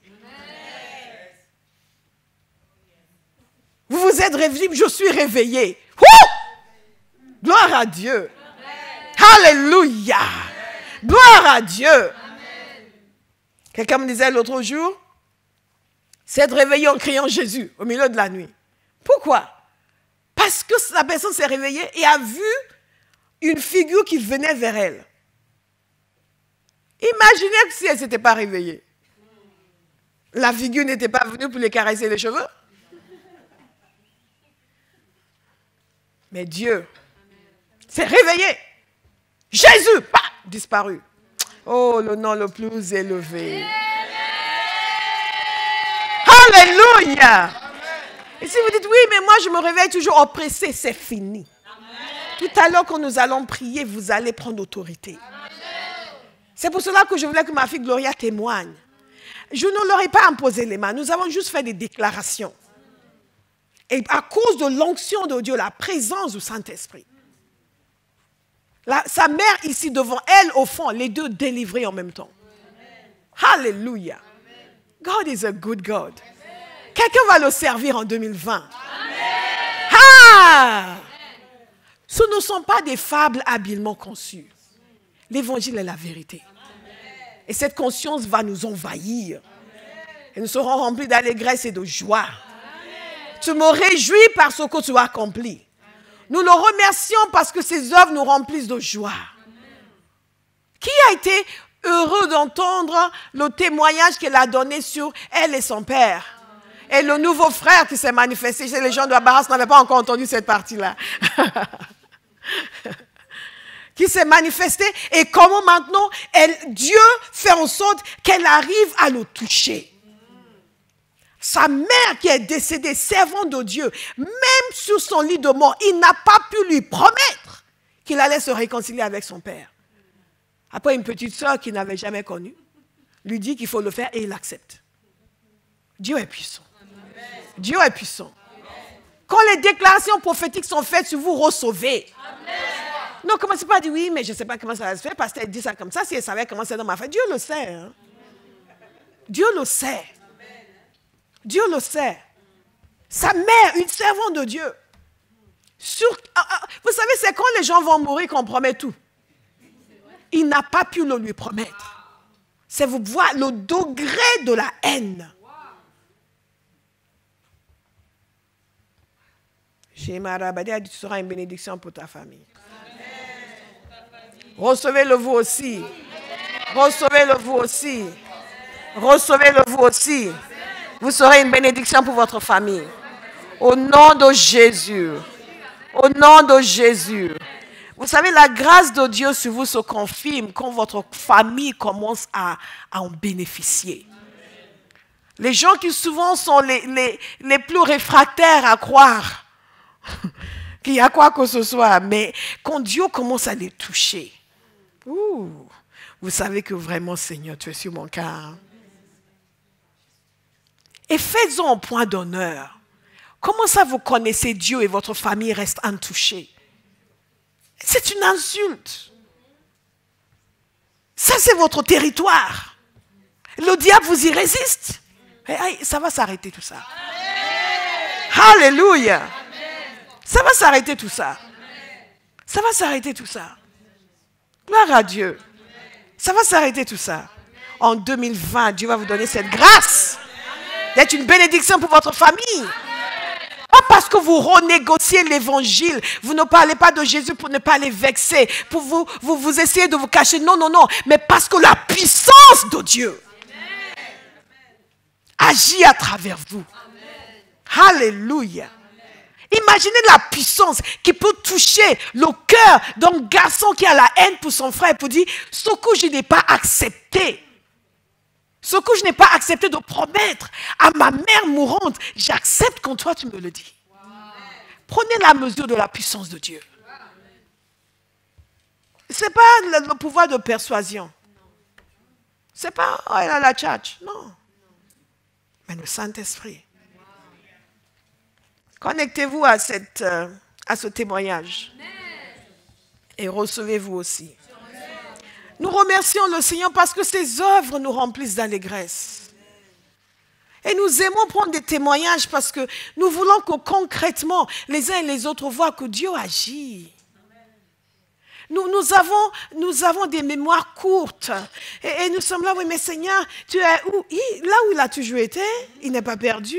Vous vous êtes réveillé, je suis réveillé. Ouh! Gloire à Dieu. Alléluia. Gloire à Dieu. Quelqu'un me disait l'autre jour, s'être réveillé en criant Jésus au milieu de la nuit. Pourquoi? Parce que la personne s'est réveillée et a vu une figure qui venait vers elle. Imaginez si elle ne s'était pas réveillée. La figure n'était pas venue pour lui caresser les cheveux. Mais Dieu s'est réveillé. Jésus, bah, disparu. Oh, le nom le plus élevé. Alléluia. Et si vous dites, oui, mais moi je me réveille toujours oppressé, c'est fini. Tout à l'heure, quand nous allons prier, vous allez prendre autorité. C'est pour cela que je voulais que ma fille Gloria témoigne. Je ne leur ai pas imposé les mains. Nous avons juste fait des déclarations. Et à cause de l'onction de Dieu, la présence du Saint-Esprit, La, sa mère ici devant, elle au fond, les deux délivrés en même temps. Amen. Hallelujah. Amen. God is a good God. Quelqu'un va le servir en deux mille vingt. Amen. Ah! Ce ne sont pas des fables habilement conçues. L'évangile est la vérité. Amen. Et cette conscience va nous envahir. Amen. Et nous serons remplis d'allégresse et de joie. Amen. Tu me réjouis par ce que tu as accompli. Nous le remercions parce que ses œuvres nous remplissent de joie. Amen. Qui a été heureux d'entendre le témoignage qu'elle a donné sur elle et son père? Amen. Et le nouveau frère qui s'est manifesté chez les gens de la Barrasse n'avaient pas encore entendu cette partie-là. Qui s'est manifesté et comment maintenant elle, Dieu fait en sorte qu'elle arrive à le toucher. Sa mère qui est décédée, servante de Dieu, même sur son lit de mort, il n'a pas pu lui promettre qu'il allait se réconcilier avec son père. Après, une petite soeur qu'il n'avait jamais connue lui dit qu'il faut le faire et il accepte. Dieu est puissant. Amen. Dieu est puissant. Amen. Quand les déclarations prophétiques sont faites, si vous recevez. Amen. Non, commencez pas à dire oui, mais je ne sais pas comment ça va se faire, parce qu'elle dit ça comme ça, si elle savait comment c'est dans ma fête. Dieu le sait. Hein? Dieu le sait. Dieu le sait. Sa mère, une servante de Dieu. Sur, vous savez, c'est quand les gens vont mourir qu'on promet tout. Il n'a pas pu le lui promettre. C'est vous voir le degré de la haine. Shema Rabadi a dit, tu seras une bénédiction pour ta famille. Recevez-le vous aussi. Recevez-le vous aussi. Recevez-le vous aussi. Vous serez une bénédiction pour votre famille. Au nom de Jésus. Au nom de Jésus. Vous savez, la grâce de Dieu sur vous se confirme quand votre famille commence à, à en bénéficier. Les gens qui souvent sont les, les, les plus réfractaires à croire qu'il y a quoi que ce soit, mais quand Dieu commence à les toucher, ouh, vous savez que vraiment, Seigneur, tu es sur mon cœur. Et faites-en un point d'honneur. Comment ça vous connaissez Dieu et votre famille reste intouchée? C'est une insulte. Ça, c'est votre territoire. Le diable vous y résiste. Et ça va s'arrêter tout ça. Alléluia. Ça va s'arrêter tout ça. Ça va s'arrêter tout ça. Gloire à Dieu. Ça va s'arrêter tout ça. En deux mille vingt, Dieu va vous donner cette grâce d'être une bénédiction pour votre famille. Amen. Pas parce que vous renégociez l'évangile, vous ne parlez pas de Jésus pour ne pas les vexer, pour vous, vous, vous essayez de vous cacher. Non, non, non. Mais parce que la puissance de Dieu Amen. Agit à travers vous. Amen. Alléluia. Amen. Imaginez la puissance qui peut toucher le cœur d'un garçon qui a la haine pour son frère et pour dire, ce que je n'ai pas accepté. Ce que je n'ai pas accepté de promettre à ma mère mourante, j'accepte quand toi tu me le dis. Wow. Prenez la mesure de la puissance de Dieu. Wow. Ce n'est pas le pouvoir de persuasion. Ce n'est pas, oh, elle a la tchatche. Non. non. Mais le Saint-Esprit. Wow. Connectez-vous à, cette, euh, à ce témoignage. Amen. Et recevez-vous aussi. Nous remercions le Seigneur parce que ses œuvres nous remplissent d'allégresse. Et nous aimons prendre des témoignages parce que nous voulons que concrètement, les uns et les autres voient que Dieu agit. Nous, nous, avons, nous avons des mémoires courtes. Et, et nous sommes là, oui, mais Seigneur, tu es où? Il, là où il a toujours été, il n'est pas perdu.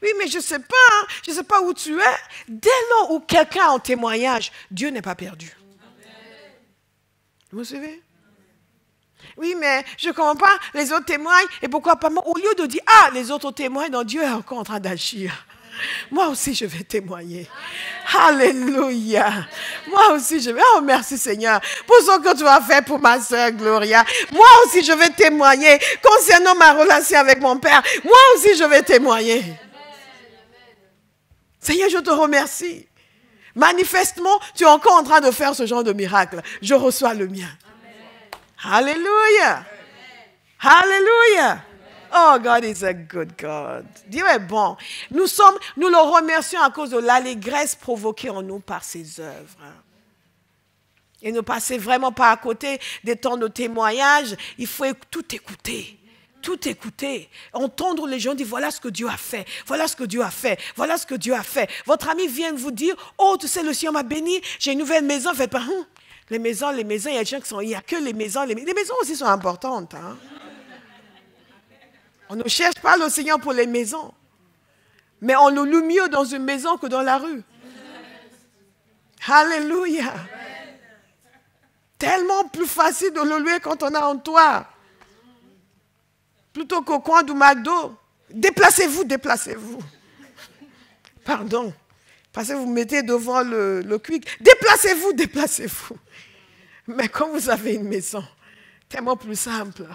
Oui, mais je ne sais pas, hein, je ne sais pas où tu es. Dès lors où quelqu'un en témoignage, Dieu n'est pas perdu. Vous me suivez? Oui, mais je ne comprends pas, les autres témoignent, et pourquoi pas moi? Au lieu de dire, ah, les autres témoignent, donc Dieu est encore en train d'agir. Moi aussi, je vais témoigner. Alléluia. Moi aussi, je vais. Oh, merci Seigneur pour ce que tu as fait pour ma soeur Gloria. Moi aussi, je vais témoigner concernant ma relation avec mon père. Moi aussi, je vais témoigner. Seigneur, je te remercie. Manifestement, tu es encore en train de faire ce genre de miracle. Je reçois le mien. Amen. Alléluia. Amen. Alléluia. Amen. Oh, God is a good God. Dieu est bon. Nous sommes, nous le remercions à cause de l'allégresse provoquée en nous par ses œuvres. Et ne passez vraiment pas à côté des temps de témoignages. Il faut tout écouter. Tout écouter, entendre les gens dire, voilà ce que Dieu a fait, voilà ce que Dieu a fait, voilà ce que Dieu a fait. Votre ami vient vous dire, oh, tu sais, le Seigneur m'a béni, j'ai une nouvelle maison. Faites pas, hum, les maisons, les maisons, il y a des gens qui sont, il n'y a que les maisons. Les, les maisons aussi sont importantes. Hein. On ne cherche pas le Seigneur pour les maisons, mais on le loue mieux dans une maison que dans la rue. Alléluia. Tellement plus facile de le louer quand on a en toi. Plutôt qu'au coin du McDo, déplacez-vous, déplacez-vous. Pardon, parce que vous mettez devant le, le quick. Déplacez-vous, déplacez-vous. Mais quand vous avez une maison, tellement plus simple,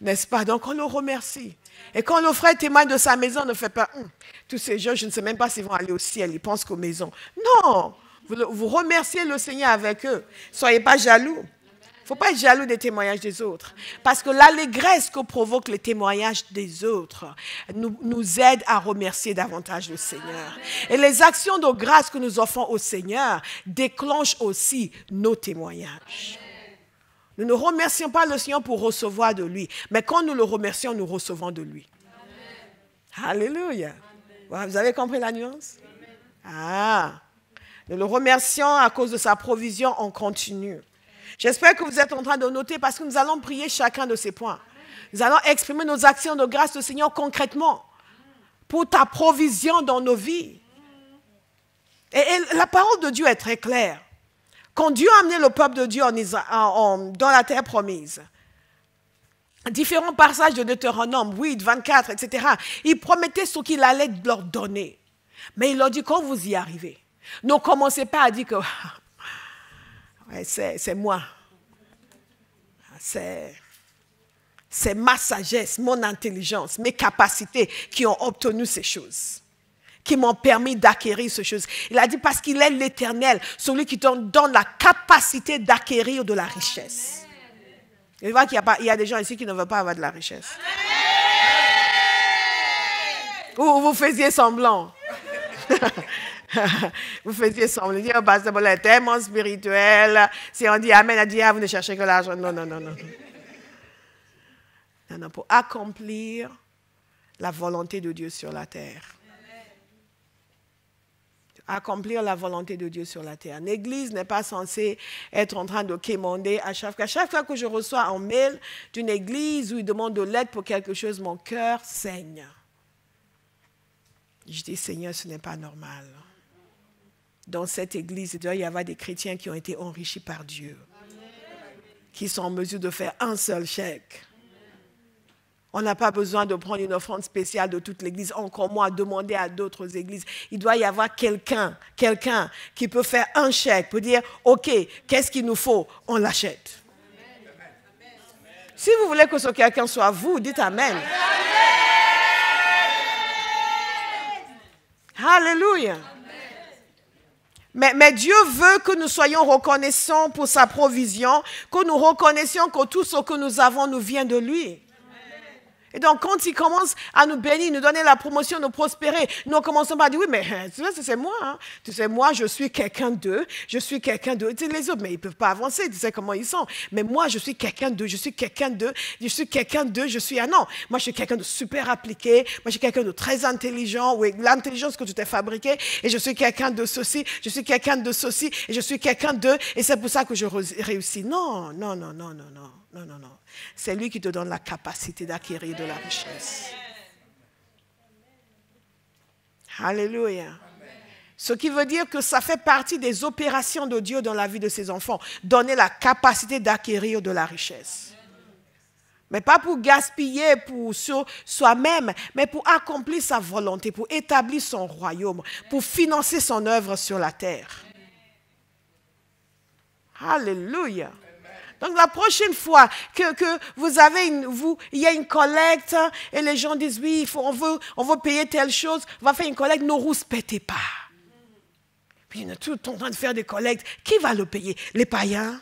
n'est-ce pas? Donc on le remercie. Et quand le frère témoigne de sa maison, ne fait pas, hum, tous ces gens, je ne sais même pas s'ils vont aller au ciel, ils pensent qu'aux maisons. Non, vous, vous remerciez le Seigneur avec eux. Soyez pas jaloux. Il ne faut pas être jaloux des témoignages des autres. Parce que l'allégresse que provoquent les témoignages des autres nous, nous aide à remercier davantage le Seigneur. Et les actions de grâce que nous offrons au Seigneur déclenchent aussi nos témoignages. Nous ne remercions pas le Seigneur pour recevoir de lui. Mais quand nous le remercions, nous recevons de lui. Alléluia. Vous avez compris la nuance? Ah. Nous le remercions à cause de sa provision en continu. J'espère que vous êtes en train de noter parce que nous allons prier chacun de ces points. Nous allons exprimer nos actions de grâce au Seigneur concrètement pour ta provision dans nos vies. Et, et la parole de Dieu est très claire. Quand Dieu a amené le peuple de Dieu en Israël, en, en, dans la terre promise, différents passages de Deutéronome, huit, vingt-quatre, et cetera, il promettait ce qu'il allait leur donner. Mais il leur dit, quand vous y arrivez, ne commencez pas à dire que... Ouais, c'est moi, c'est ma sagesse, mon intelligence, mes capacités qui ont obtenu ces choses, qui m'ont permis d'acquérir ces choses. Il a dit parce qu'il est l'Éternel, celui qui te donne la capacité d'acquérir de la richesse. Je vois qu'il y a pas, il y a des gens ici qui ne veulent pas avoir de la richesse. Ou vous faisiez semblant. Vous faisiez semblant dire, bah, c'est bon, tellement spirituel. Si on dit Amen, on dit, ah, vous ne cherchez que l'argent. Non, non, non, non. Non, non, pour accomplir la volonté de Dieu sur la terre. Accomplir la volonté de Dieu sur la terre. L'Église n'est pas censée être en train de quémander à chaque fois. Chaque fois que je reçois un mail d'une église où ils demandent de l'aide pour quelque chose, mon cœur saigne. Je dis, Seigneur, ce n'est pas normal. Dans cette église, il doit y avoir des chrétiens qui ont été enrichis par Dieu, amen, qui sont en mesure de faire un seul chèque. On n'a pas besoin de prendre une offrande spéciale de toute l'église, encore moins demander à d'autres églises. Il doit y avoir quelqu'un, quelqu'un qui peut faire un chèque, peut dire, OK, qu'est-ce qu'il nous faut? On l'achète. Si vous voulez que ce quelqu'un soit vous, dites Amen. Amen. Alléluia. Mais, mais Dieu veut que nous soyons reconnaissants pour sa provision, que nous reconnaissions que tout ce que nous avons nous vient de lui. Et donc, quand il commence à nous bénir, nous donner la promotion, nous prospérer, nous commençons pas à dire, oui, mais c'est moi. Hein. Tu sais, moi, je suis quelqu'un d'eux, je suis quelqu'un d'eux. Tu sais, les autres, mais ils ne peuvent pas avancer, tu sais comment ils sont. Mais moi, je suis quelqu'un d'eux, je suis quelqu'un d'eux, je suis quelqu'un d'eux, je suis... Ah non, moi, je suis quelqu'un de super appliqué, moi, je suis quelqu'un de très intelligent, oui, l'intelligence que tu t'es fabriquée, et je suis quelqu'un de ceci, je suis quelqu'un de ceci, et je suis quelqu'un d'eux, et c'est pour ça que je réussis. Non, non, non, non, non, non. Non, non, non. C'est lui qui te donne la capacité d'acquérir de la richesse. Alléluia. Ce qui veut dire que ça fait partie des opérations de Dieu dans la vie de ses enfants. Donner la capacité d'acquérir de la richesse. Mais pas pour gaspiller pour soi-même, mais pour accomplir sa volonté, pour établir son royaume, pour financer son œuvre sur la terre. Alléluia. Donc la prochaine fois que, que vous avez une, vous, il y a une collecte et les gens disent oui, il faut, on, veut, on veut payer telle chose, on va faire une collecte, ne rouspétez pas. Puis on est tout en train de faire des collectes. Qui va le payer? Les païens?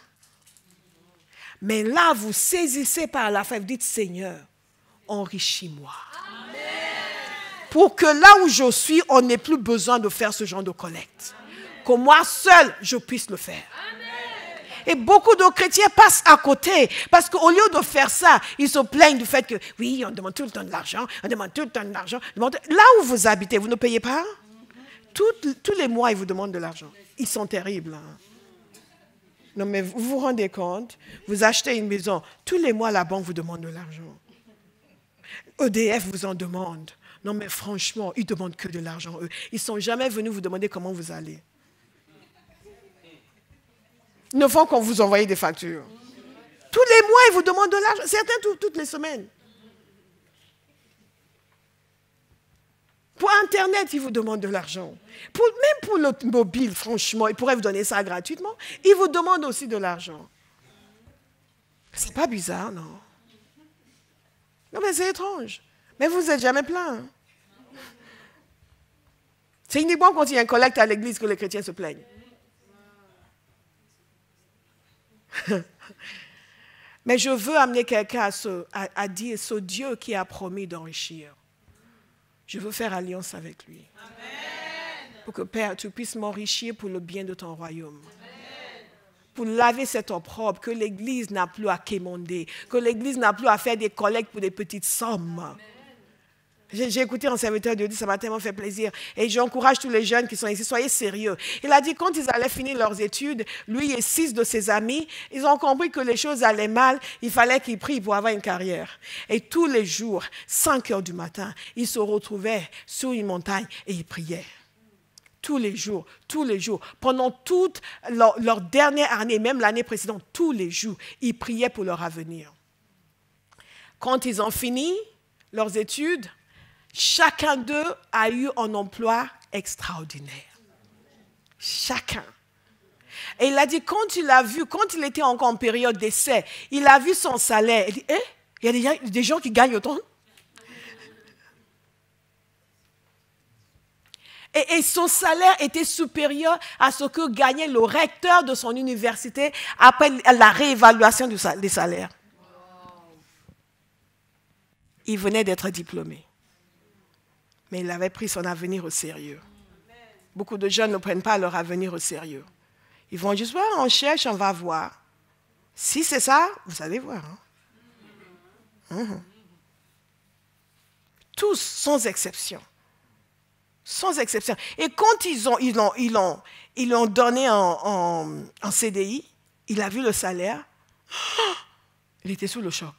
Mais là, vous saisissez par la fin, vous dites Seigneur, enrichis-moi. Pour que là où je suis, on n'ait plus besoin de faire ce genre de collecte. Que moi seul, je puisse le faire. Et beaucoup de chrétiens passent à côté, parce qu'au lieu de faire ça, ils se plaignent du fait que, oui, on demande tout le temps de l'argent, on demande tout le temps de l'argent. Là où vous habitez, vous ne payez pas? Tout, tous les mois, ils vous demandent de l'argent. Ils sont terribles. Hein? Non, mais vous vous rendez compte? Vous achetez une maison, tous les mois, la banque vous demande de l'argent. E D F vous en demande. Non, mais franchement, ils ne demandent que de l'argent, eux. Ils ne sont jamais venus vous demander comment vous allez. Ils ne font qu'on vous envoie des factures. Tous les mois, ils vous demandent de l'argent. Certains, tout, toutes les semaines. Pour Internet, ils vous demandent de l'argent. Même pour le mobile, franchement, ils pourraient vous donner ça gratuitement. Ils vous demandent aussi de l'argent. C'est pas bizarre, non? Non, mais c'est étrange. Mais vous n'êtes jamais plein. C'est uniquement quand il y a un collecte à l'église que les chrétiens se plaignent. Mais je veux amener quelqu'un à, à, à dire ce Dieu qui a promis d'enrichir. Je veux faire alliance avec lui. Amen. Pour que Père, tu puisses m'enrichir pour le bien de ton royaume. Amen. Pour laver cet opprobre, que l'Église n'a plus à quémander, que l'Église n'a plus à faire des collectes pour des petites sommes. J'ai écouté un serviteur de Dieu, ça m'a tellement fait plaisir. Et j'encourage tous les jeunes qui sont ici, soyez sérieux. Il a dit quand ils allaient finir leurs études, lui et six de ses amis, ils ont compris que les choses allaient mal, il fallait qu'ils prient pour avoir une carrière. Et tous les jours, cinq heures du matin, ils se retrouvaient sur une montagne et ils priaient. Tous les jours, tous les jours, pendant toute leur, leur dernière année, même l'année précédente, tous les jours, ils priaient pour leur avenir. Quand ils ont fini leurs études, chacun d'eux a eu un emploi extraordinaire. Chacun. Et il a dit, quand il a vu, quand il était encore en période d'essai, il a vu son salaire. Il dit, eh, il y a des gens qui gagnent autant. Et, et son salaire était supérieur à ce que gagnait le recteur de son université après la réévaluation des salaires. Il venait d'être diplômé. Mais il avait pris son avenir au sérieux. Beaucoup de jeunes ne prennent pas leur avenir au sérieux. Ils vont juste, ouais, on cherche, on va voir. Si c'est ça, vous allez voir. Hein? Mmh. Tous, sans exception. Sans exception. Et quand ils ont, ils ont, ils ont, ils ont donné en, en, en C D I, il a vu le salaire, il était sous le choc.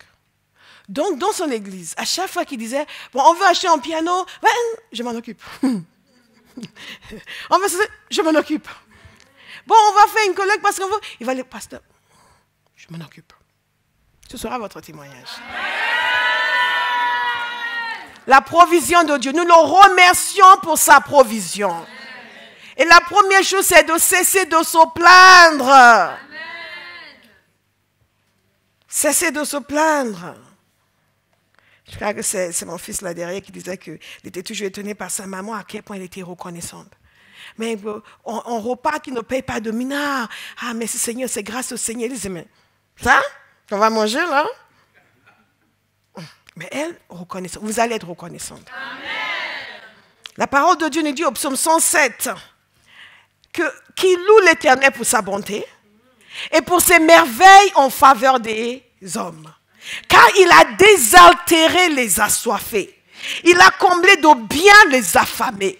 Donc, dans son église, à chaque fois qu'il disait, bon, on veut acheter un piano, ben, je m'en occupe. On veut, je m'en occupe. Bon, on va faire une collecte parce qu'on veut. Il va aller, pasteur, je m'en occupe. Ce sera votre témoignage. La provision de Dieu, nous le remercions pour sa provision. Et la première chose, c'est de cesser de se plaindre. Cesser de se plaindre. Je crois que c'est mon fils là derrière qui disait qu'il était toujours étonné par sa maman, à quel point elle était reconnaissante. Mais on, on repart qu'il ne paye pas de minard. Ah, mais Seigneur, c'est grâce au Seigneur. Il disait, mais ça, on va manger là? Mais elle, reconnaissante. Vous allez être reconnaissante. Amen. La parole de Dieu nous dit au psaume cent sept, que, qu'il loue l'Éternel pour sa bonté et pour ses merveilles en faveur des hommes. Car il a désaltéré les assoiffés. Il a comblé de bien les affamés.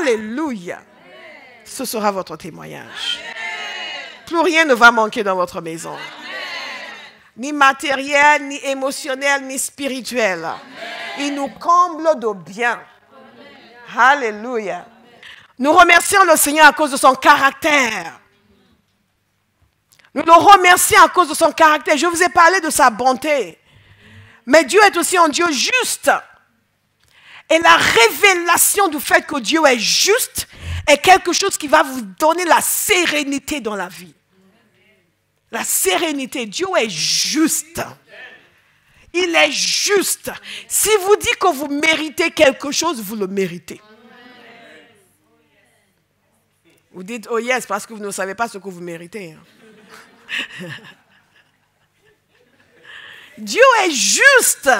Alléluia. Ce sera votre témoignage. Amen. Plus rien ne va manquer dans votre maison. Amen. Ni matériel, ni émotionnel, ni spirituel. Amen. Il nous comble de bien. Amen. Alléluia. Nous remercions le Seigneur à cause de son caractère. Nous le remercions à cause de son caractère. Je vous ai parlé de sa bonté. Mais Dieu est aussi un Dieu juste. Et la révélation du fait que Dieu est juste est quelque chose qui va vous donner la sérénité dans la vie. La sérénité. Dieu est juste. Il est juste. S'il vous dit que vous méritez quelque chose, vous le méritez. Vous dites, oh yes, parce que vous ne savez pas ce que vous méritez. Dieu est juste.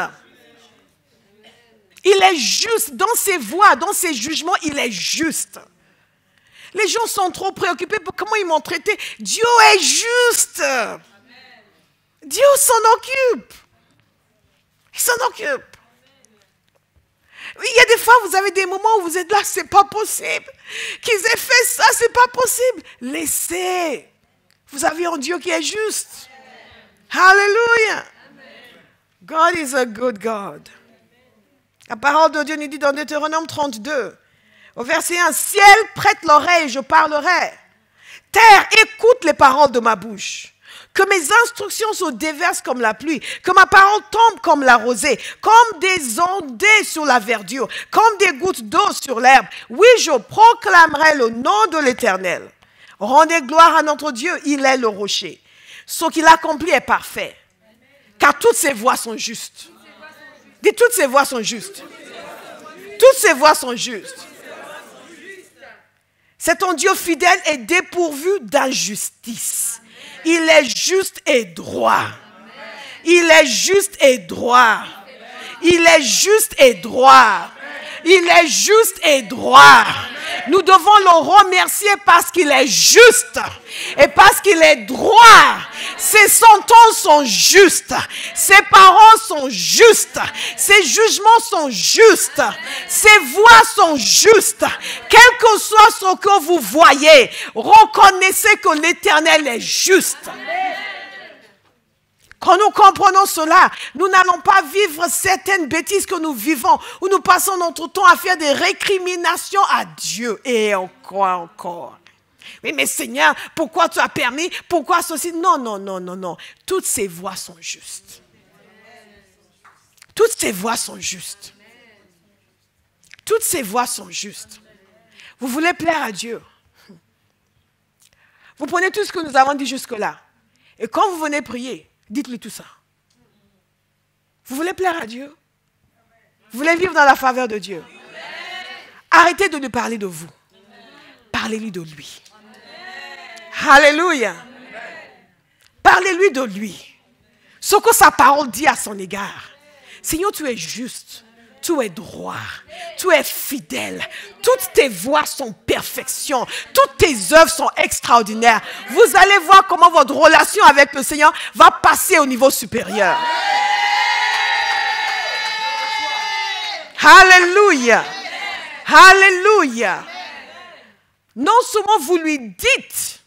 Il est juste dans ses voies, dans ses jugements, il est juste. Les gens sont trop préoccupés pour comment ils m'ont traité. Dieu est juste. Amen. Dieu s'en occupe. Il s'en occupe. Il y a des fois, vous avez des moments où vous êtes là, c'est pas possible. Qu'ils aient fait ça, c'est pas possible. Laissez. Vous avez un Dieu qui est juste. Alléluia. God is a good God. La parole de Dieu nous dit dans Deutéronome trente-deux, au verset un, « Ciel, prête l'oreille, je parlerai. Terre, écoute les paroles de ma bouche. Que mes instructions se déversent comme la pluie, que ma parole tombe comme la rosée, comme des ondées sur la verdure, comme des gouttes d'eau sur l'herbe. Oui, je proclamerai le nom de l'Éternel. Rendez gloire à notre Dieu, il est le rocher. Ce qu'il accomplit est parfait, car toutes ses voies sont justes. » Dis, toutes ses voies sont justes. Toutes ses voies sont justes. C'est ton Dieu fidèle et dépourvu d'injustice. Il est juste et droit. Il est juste et droit. Il est juste et droit. Il est juste et droit. Nous devons le remercier parce qu'il est juste et parce qu'il est droit. Ses sentences sont justes. Ses paroles sont justes. Ses jugements sont justes. Ses voix sont justes. Quel que soit ce que vous voyez, reconnaissez que l'Éternel est juste. Quand nous comprenons cela, nous n'allons pas vivre certaines bêtises que nous vivons, où nous passons notre temps à faire des récriminations à Dieu. Et encore, encore. Oui, mais Seigneur, pourquoi tu as permis? Pourquoi ceci? Non, non, non, non, non. Toutes ces voies sont justes. Toutes ces voies sont justes. Toutes ces voies sont justes. Vous voulez plaire à Dieu. Vous prenez tout ce que nous avons dit jusque-là. Et quand vous venez prier, dites-lui tout ça. Vous voulez plaire à Dieu? Vous voulez vivre dans la faveur de Dieu? Arrêtez de lui parler de vous. Parlez-lui de lui. Alléluia. Parlez-lui de lui. Ce que sa parole dit à son égard. Seigneur, tu es juste. Tu es droit, tu es fidèle, toutes tes voies sont perfection, toutes tes œuvres sont extraordinaires. Vous allez voir comment votre relation avec le Seigneur va passer au niveau supérieur. Alléluia, alléluia. Non seulement vous lui dites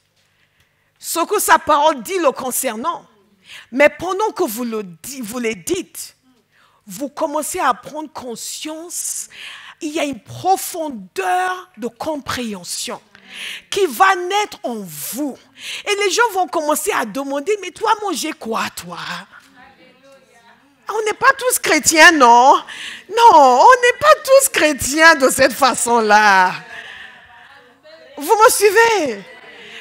ce que sa parole dit le concernant, mais pendant que vous le dites, vous les dites, vous commencez à prendre conscience, il y a une profondeur de compréhension qui va naître en vous. Et les gens vont commencer à demander, mais toi, manger quoi, toi? On n'est pas tous chrétiens, non? Non, on n'est pas tous chrétiens de cette façon-là. Vous me suivez?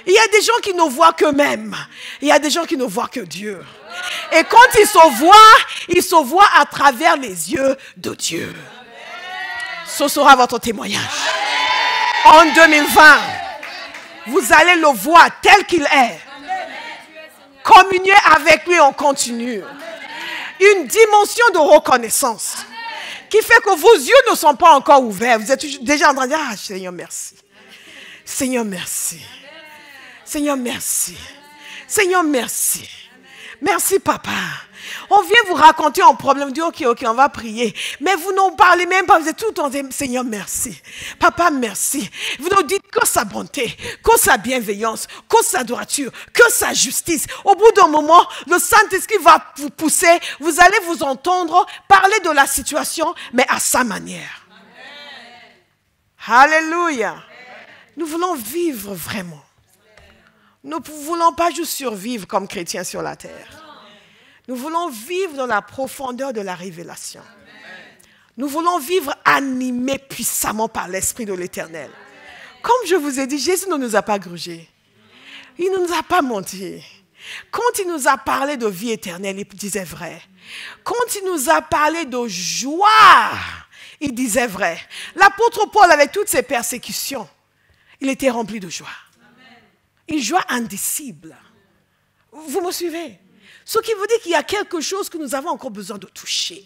Il y a des gens qui ne voient qu'eux-mêmes. Il y a des gens qui ne voient que Dieu. Et quand ils se voient, ils se voient à travers les yeux de Dieu. Ce sera votre témoignage. En deux mille vingt, vous allez le voir tel qu'il est. Communier avec lui en continu. Une dimension de reconnaissance qui fait que vos yeux ne sont pas encore ouverts. Vous êtes déjà en train de dire, ah Seigneur, merci. Seigneur, merci. Seigneur, merci. Seigneur, merci. Merci, papa. On vient vous raconter un problème. Vous dites, ok, ok, on va prier. Mais vous n'en parlez même pas. Vous êtes tout le temps, Seigneur, merci. Papa, merci. Vous nous dites que sa bonté, que sa bienveillance, que sa droiture, que sa justice. Au bout d'un moment, le Saint-Esprit va vous pousser. Vous allez vous entendre parler de la situation, mais à sa manière. Amen. Alléluia. Nous voulons vivre vraiment. Nous ne voulons pas juste survivre comme chrétiens sur la terre. Nous voulons vivre dans la profondeur de la révélation. Nous voulons vivre animés puissamment par l'Esprit de l'Éternel. Comme je vous ai dit, Jésus ne nous a pas grugé. Il ne nous a pas menti. Quand il nous a parlé de vie éternelle, il disait vrai. Quand il nous a parlé de joie, il disait vrai. L'apôtre Paul, avec toutes ses persécutions, il était rempli de joie. Une joie indicible. Vous me suivez? Ce qui veut dire qu'il y a quelque chose que nous avons encore besoin de toucher.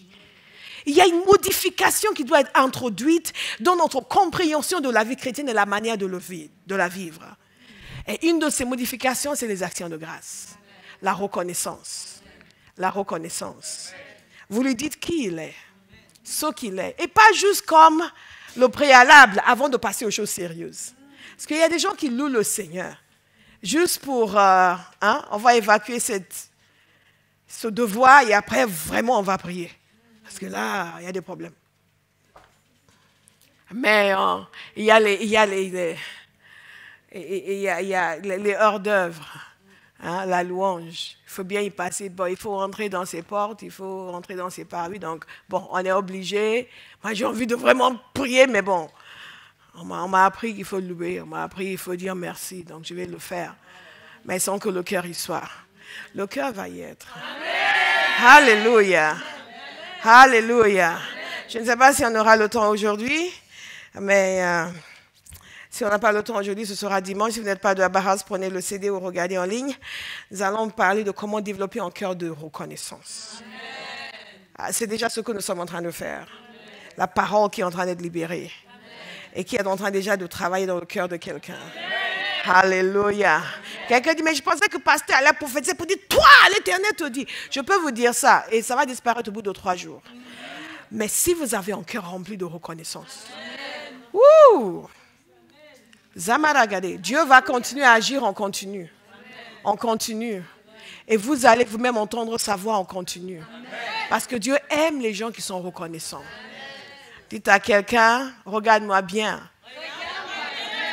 Il y a une modification qui doit être introduite dans notre compréhension de la vie chrétienne et la manière de, le vivre, de la vivre. Et une de ces modifications, c'est les actions de grâce. La reconnaissance. La reconnaissance. Vous lui dites qui il est, ce qu'il est. Et pas juste comme le préalable avant de passer aux choses sérieuses. Parce qu'il y a des gens qui louent le Seigneur. Juste pour, euh, hein, on va évacuer cette, ce devoir et après, vraiment, on va prier. Parce que là, il y a des problèmes. Mais euh, il y a les, il y a les, les, il y a, il y a les, les hors d'œuvre. Hein, la louange, il faut bien y passer, bon, il faut rentrer dans ses portes, il faut rentrer dans ses parvis, donc bon, on est obligé. Moi j'ai envie de vraiment prier, mais bon, on m'a appris qu'il faut louer, on m'a appris qu'il faut dire merci, donc je vais le faire, mais sans que le cœur y soit. Le cœur va y être. Amen. Alléluia. Amen. Alléluia. Amen. Je ne sais pas si on aura le temps aujourd'hui, mais... Euh, si on n'a pas le temps aujourd'hui, ce sera dimanche. Si vous n'êtes pas de ABBA HOUSE, prenez le C D ou regardez en ligne. Nous allons parler de comment développer un cœur de reconnaissance. C'est déjà ce que nous sommes en train de faire. Amen. La parole qui est en train d'être libérée. Amen. Et qui est en train déjà de travailler dans le cœur de quelqu'un. Alléluia. Quelqu'un dit, mais je pensais que pasteur allait prophétiser pour dire, toi, l'Éternel te dit. Je peux vous dire ça et ça va disparaître au bout de trois jours. Amen. Mais si vous avez un cœur rempli de reconnaissance, ouh! Zamaragade, Dieu va continuer à agir en continu. En continu. Et vous allez vous-même entendre sa voix en continu. Amen. Parce que Dieu aime les gens qui sont reconnaissants. Amen. Dites à quelqu'un, regarde-moi bien. Regarde-moi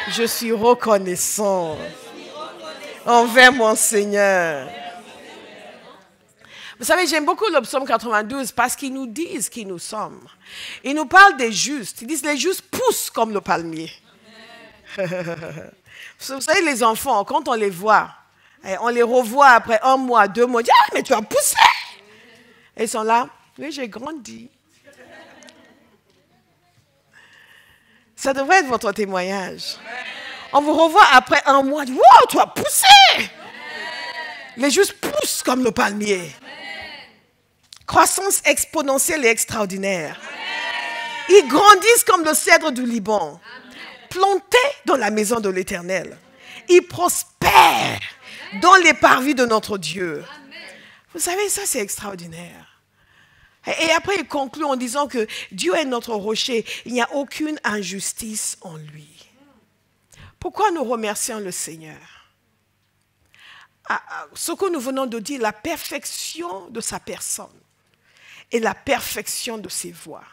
bien. Je suis reconnaissant. Je suis reconnaissant. Envers mon Seigneur. Vous savez, j'aime beaucoup le psaume quatre-vingt-douze parce qu'ils nous disent qui nous sommes. Ils nous parlent des justes. Ils disent les justes poussent comme le palmier. Vous savez, les enfants, quand on les voit, on les revoit après un mois, deux mois, on dit, ah, mais tu as poussé. Ils sont là, oui, j'ai grandi. Ça devrait être votre témoignage. On vous revoit après un mois, on dit, wow, tu as poussé. Les justes poussent comme le palmier. Croissance exponentielle et extraordinaire. Ils grandissent comme le cèdre du Liban. Plantés dans la maison de l'Éternel. Ils prospèrent dans les parvis de notre Dieu. Amen. Vous savez, ça c'est extraordinaire. Et après il conclut en disant que Dieu est notre rocher. Il n'y a aucune injustice en lui. Pourquoi nous remercions le Seigneur? Ce que nous venons de dire, la perfection de sa personne et la perfection de ses voies.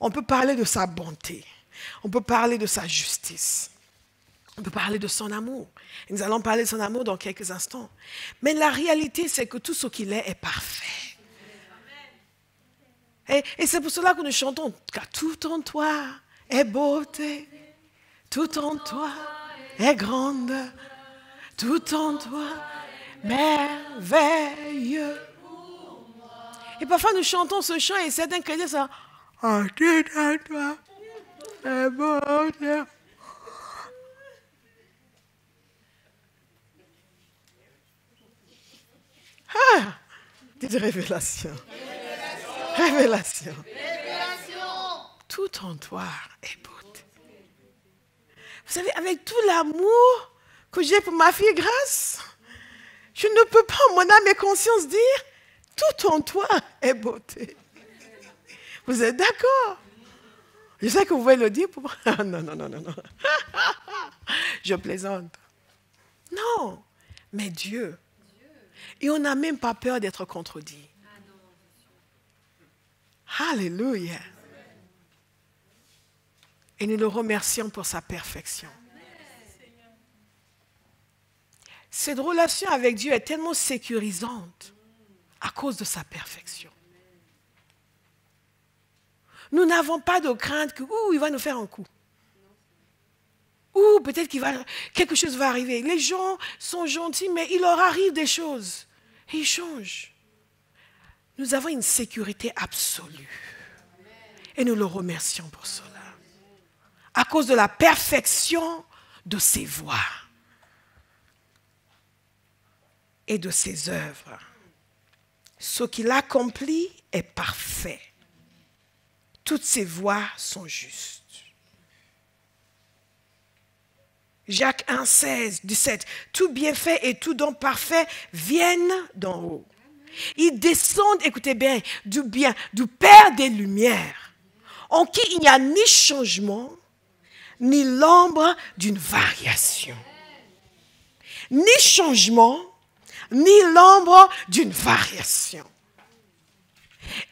On peut parler de sa bonté. On peut parler de sa justice. On peut parler de son amour. Et nous allons parler de son amour dans quelques instants. Mais la réalité, c'est que tout ce qu'il est est parfait. Et, et c'est pour cela que nous chantons, car tout en toi est beauté, tout en toi est grande, tout en toi merveilleux. Et parfois nous chantons ce chant et certains chrétiens ça. Ah, tout en toi. Ah, dites révélation. Révélation. Révélation. Révélation. Tout en toi est beauté. Vous savez, avec tout l'amour que j'ai pour ma fille Grâce, je ne peux pas, mon âme et conscience, dire tout en toi est beauté. Vous êtes d'accord? Je sais que vous pouvez le dire pour moi. Non, non, non, non, non. Je plaisante. Non, mais Dieu. Et on n'a même pas peur d'être contredit. Alléluia. Et nous le remercions pour sa perfection. Cette relation avec Dieu est tellement sécurisante à cause de sa perfection. Nous n'avons pas de crainte que, ouh, il va nous faire un coup. Ouh, peut-être qu'il va, quelque chose va arriver. Les gens sont gentils, mais il leur arrive des choses. Et ils changent. Nous avons une sécurité absolue. Et nous le remercions pour cela. À cause de la perfection de ses voies et de ses œuvres. Ce qu'il accomplit est parfait. Toutes ses voies sont justes. Jacques un, seize, dix-sept. Tout bienfait et tout don parfait viennent d'en haut. Ils descendent, écoutez bien, du bien, du Père des Lumières, en qui il n'y a ni changement, ni l'ombre d'une variation. Ni changement, ni l'ombre d'une variation.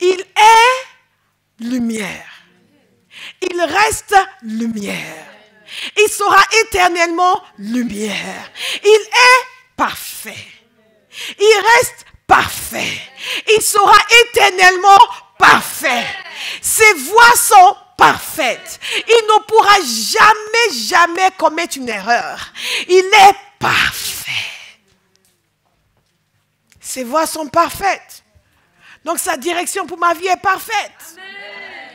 Il est lumière. Il reste lumière. Il sera éternellement lumière. Il est parfait. Il reste parfait. Il sera éternellement parfait. Ses voies sont parfaites. Il ne pourra jamais, jamais commettre une erreur. Il est parfait. Ses voies sont parfaites. Donc sa direction pour ma vie est parfaite.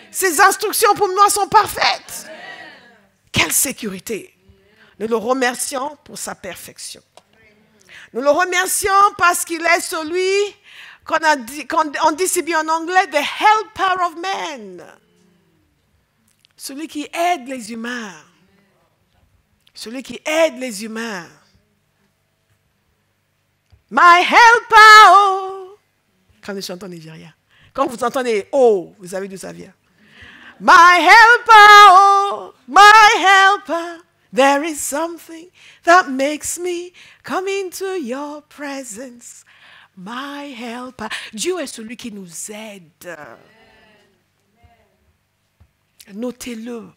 Ses instructions pour moi sont parfaites. Quelle sécurité! Nous le remercions pour sa perfection. Nous le remercions parce qu'il est celui qu'on a dit, qu'on dit si bien en anglais, the helper of men. Celui qui aide les humains. Celui qui aide les humains. My helper, oh! Quand nous chantons nigérien. Quand vous entendez oh, vous savez d'où ça vient. My helper, oh, my helper, there is something that makes me come into your presence. My helper. Dieu est celui qui nous aide. Notez-le.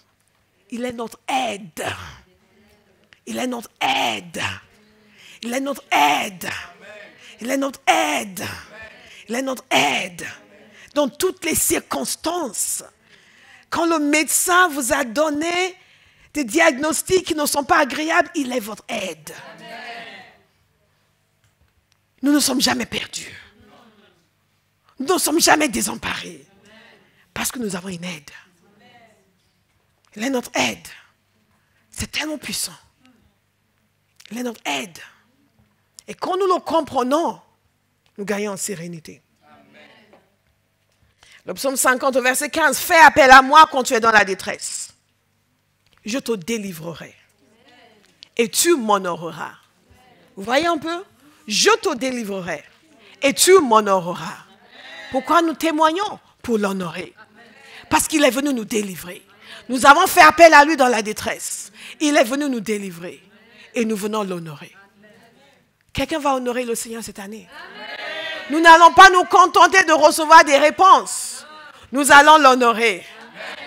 Il est notre aide. Il est notre aide. Il est notre aide. Il est notre aide. Il est notre aide. Dans toutes les circonstances. Quand le médecin vous a donné des diagnostics qui ne sont pas agréables, il est votre aide. Amen. Nous ne sommes jamais perdus. Nous ne sommes jamais désemparés. Parce que nous avons une aide. Il est notre aide. C'est tellement puissant. Il est notre aide. Et quand nous le comprenons, nous gagnons en sérénité. Le psaume cinquante, verset quinze, fais appel à moi quand tu es dans la détresse. Je te délivrerai. Et tu m'honoreras. Vous voyez un peu? Je te délivrerai. Et tu m'honoreras. Pourquoi nous témoignons? Pour l'honorer. Parce qu'il est venu nous délivrer. Nous avons fait appel à lui dans la détresse. Il est venu nous délivrer. Et nous venons l'honorer. Quelqu'un va honorer le Seigneur cette année? Nous n'allons pas nous contenter de recevoir des réponses. Nous allons l'honorer.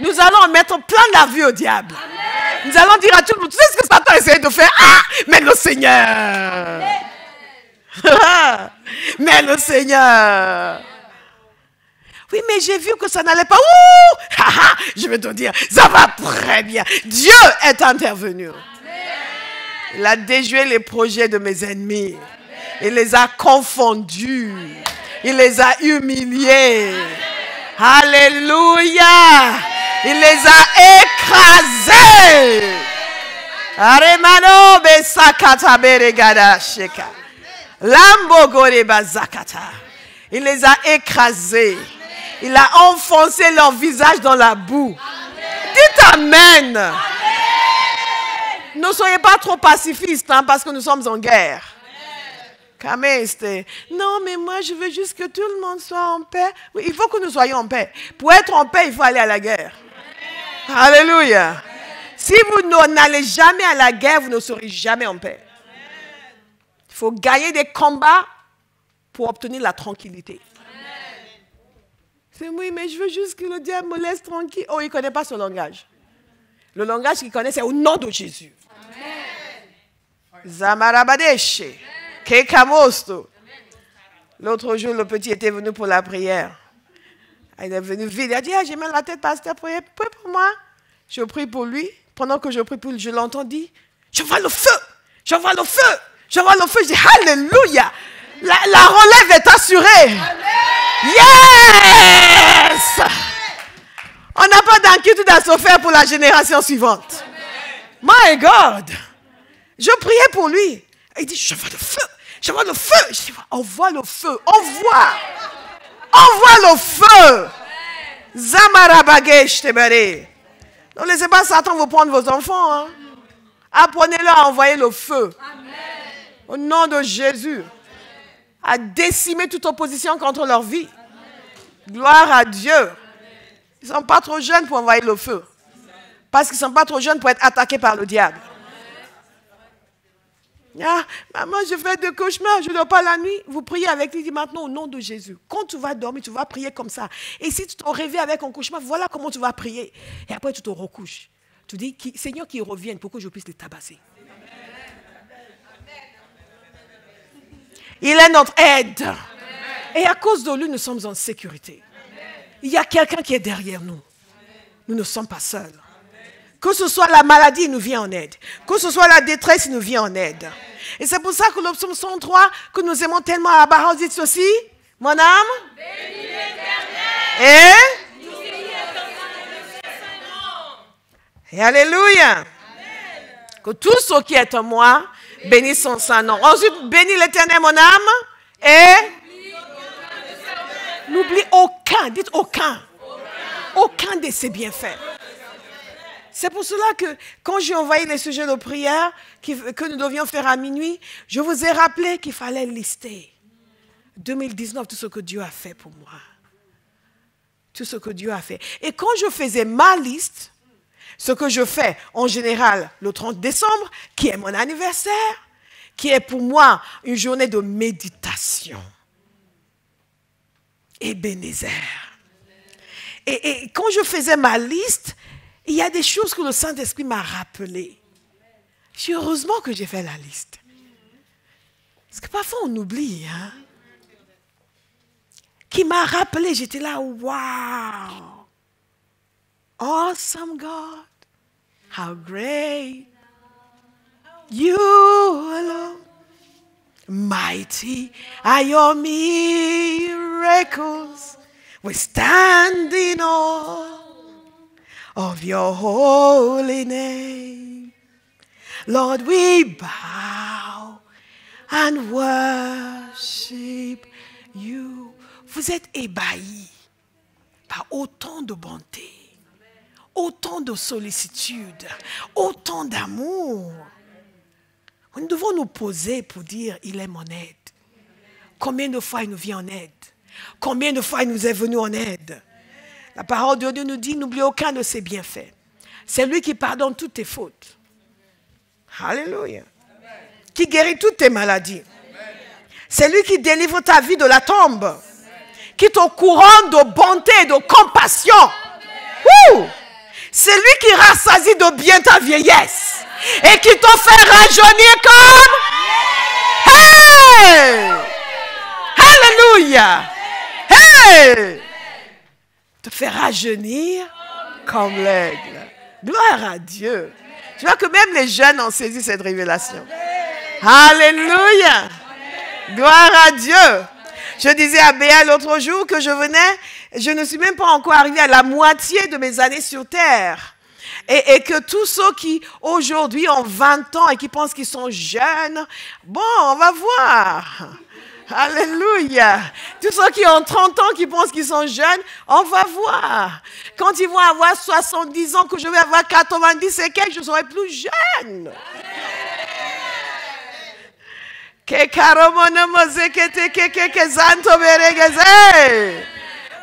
Nous allons mettre plein la vue au diable. Amen. Nous allons dire à tout le monde, tu sais ce que Satan essaie de faire? Ah, mais le Seigneur. Mais le Seigneur. Oui, mais j'ai vu que ça n'allait pas. Ouh! Je vais te dire, ça va très bien. Dieu est intervenu. Amen. Il a déjoué les projets de mes ennemis. Il les a confondus. Il les a humiliés. Alléluia. Il les a écrasés. Aremano besakata beregada sheka. Lambo gore bazakata. Il les a écrasés. Il a enfoncé leur visage dans la boue. Dites amen. Amen. Ne soyez pas trop pacifistes hein, parce que nous sommes en guerre. Non, mais moi, je veux juste que tout le monde soit en paix. Oui, il faut que nous soyons en paix. Pour être en paix, il faut aller à la guerre. Amen. Alléluia. Amen. Si vous n'allez jamais à la guerre, vous ne serez jamais en paix. Amen. Il faut gagner des combats pour obtenir la tranquillité. C'est oui, mais je veux juste que le diable me laisse tranquille. Oh, il ne connaît pas ce langage. Le langage qu'il connaît, c'est au nom de Jésus. Amen. Zamarabadesh. L'autre jour, le petit était venu pour la prière. Il est venu vide. Il a dit, ah, j'ai mal la tête, pasteur, priez pour moi. Je prie pour lui. Pendant que je prie pour lui, je l'entendis. Je vois le feu. Je vois le feu. Je vois le feu. Je dis, alléluia. La, la relève est assurée. Amen. Yes. On n'a pas d'inquiétude à se faire pour la génération suivante. Amen. My God. Je priais pour lui. Il dit, je vois le feu, je vois le feu. Je dis, on voit le feu, on voit. Envoie le feu. Zamarabagesh Tebere. Ne laissez pas Satan vous prendre vos enfants. Hein. Apprenez-leur à envoyer le feu. Amen. Au nom de Jésus. Amen. À décimer toute opposition contre leur vie. Amen. Gloire à Dieu. Amen. Ils ne sont pas trop jeunes pour envoyer le feu. Amen. Parce qu'ils ne sont pas trop jeunes pour être attaqués par le diable. Ah, maman, je fais des cauchemars, je ne dors pas la nuit. Vous priez avec lui, dit maintenant au nom de Jésus. Quand tu vas dormir, tu vas prier comme ça. Et si tu te réveilles avec un cauchemar, voilà comment tu vas prier. Et après, tu te recouches. Tu dis, Seigneur, qu'il revienne pour que je puisse le tabasser. Il est notre aide. Et à cause de lui, nous sommes en sécurité. Il y a quelqu'un qui est derrière nous. Nous ne sommes pas seuls. Que ce soit la maladie, il nous vient en aide. Que ce soit la détresse, il nous vient en aide. Et c'est pour ça que le psaume cent trois, que nous aimons tellement à Abba House, dit ceci, mon âme, bénis l'Éternel. Et, et alléluia. Amen. Que tout ce qui est en moi, bénisse son saint nom. Ensuite, bénis l'Éternel, mon âme, et n'oublie aucun, dites aucun, aucun de ses bienfaits. C'est pour cela que quand j'ai envoyé les sujets de prière qui, que nous devions faire à minuit, je vous ai rappelé qu'il fallait lister deux mille dix-neuf tout ce que Dieu a fait pour moi. Tout ce que Dieu a fait. Et quand je faisais ma liste, ce que je fais en général le trente décembre, qui est mon anniversaire, qui est pour moi une journée de méditation. Ebenezer. Et, et quand je faisais ma liste, il y a des choses que le Saint-Esprit m'a rappelées. Je suis heureusement que j'ai fait la liste. Parce que parfois on oublie. Hein? Qui m'a rappelé, j'étais là, wow! Awesome God, how great! You alone, mighty are your miracles. We stand in awe of your holy name. Lord, we bow and worship you. Vous êtes ébahis par autant de bonté, autant de sollicitude, autant d'amour. Nous devons nous poser pour dire, il est mon aide. Combien de fois il nous vient en aide? Combien de fois il nous est venu en aide? La parole de Dieu nous dit, n'oublie aucun de ses bienfaits. C'est lui qui pardonne toutes tes fautes. Alléluia. Qui guérit toutes tes maladies. C'est lui qui délivre ta vie de la tombe. Amen. Qui te couronne de bonté et de compassion. C'est lui qui rassasie de bien ta vieillesse. Et qui te fait rajeunir comme... Hey! Alléluia. Hey! Te faire rajeunir comme l'aigle. Gloire à Dieu. Je vois que même les jeunes ont saisi cette révélation. Alléluia. Gloire à Dieu. Je disais à Béa l'autre jour que je venais, je ne suis même pas encore arrivée à la moitié de mes années sur terre. Et, et que tous ceux qui aujourd'hui ont vingt ans et qui pensent qu'ils sont jeunes, bon, on va voir. Alléluia. Tous ceux qui ont trente ans, qui pensent qu'ils sont jeunes, on va voir. Quand ils vont avoir soixante-dix ans, que je vais avoir quatre-vingt-dix et quelques, je serai plus jeune.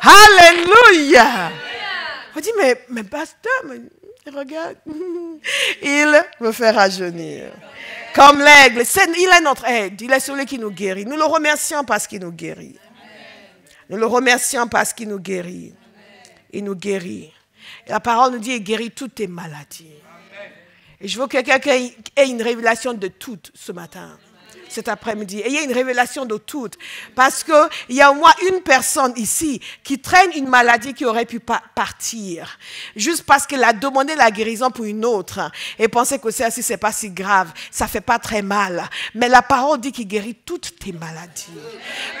Alléluia. On dit, mais, mais pasteur, regarde, il me fait rajeunir. Comme l'aigle, il est notre aide, il est celui qui nous guérit. Nous le remercions parce qu'il nous guérit. Nous le remercions parce qu'il nous guérit. Il nous guérit. Et la parole nous dit, il guérit toutes tes maladies. Et je veux que quelqu'un ait une révélation de toutes ce matin, cet après-midi. Ayez une révélation de toutes. Parce qu'il y a au moins une personne ici qui traîne une maladie qui aurait pu partir. Juste parce qu'elle a demandé la guérison pour une autre. Et pensait que celle-ci, ce n'est pas si grave. Ça ne fait pas très mal. Mais la parole dit qu'il guérit toutes tes maladies.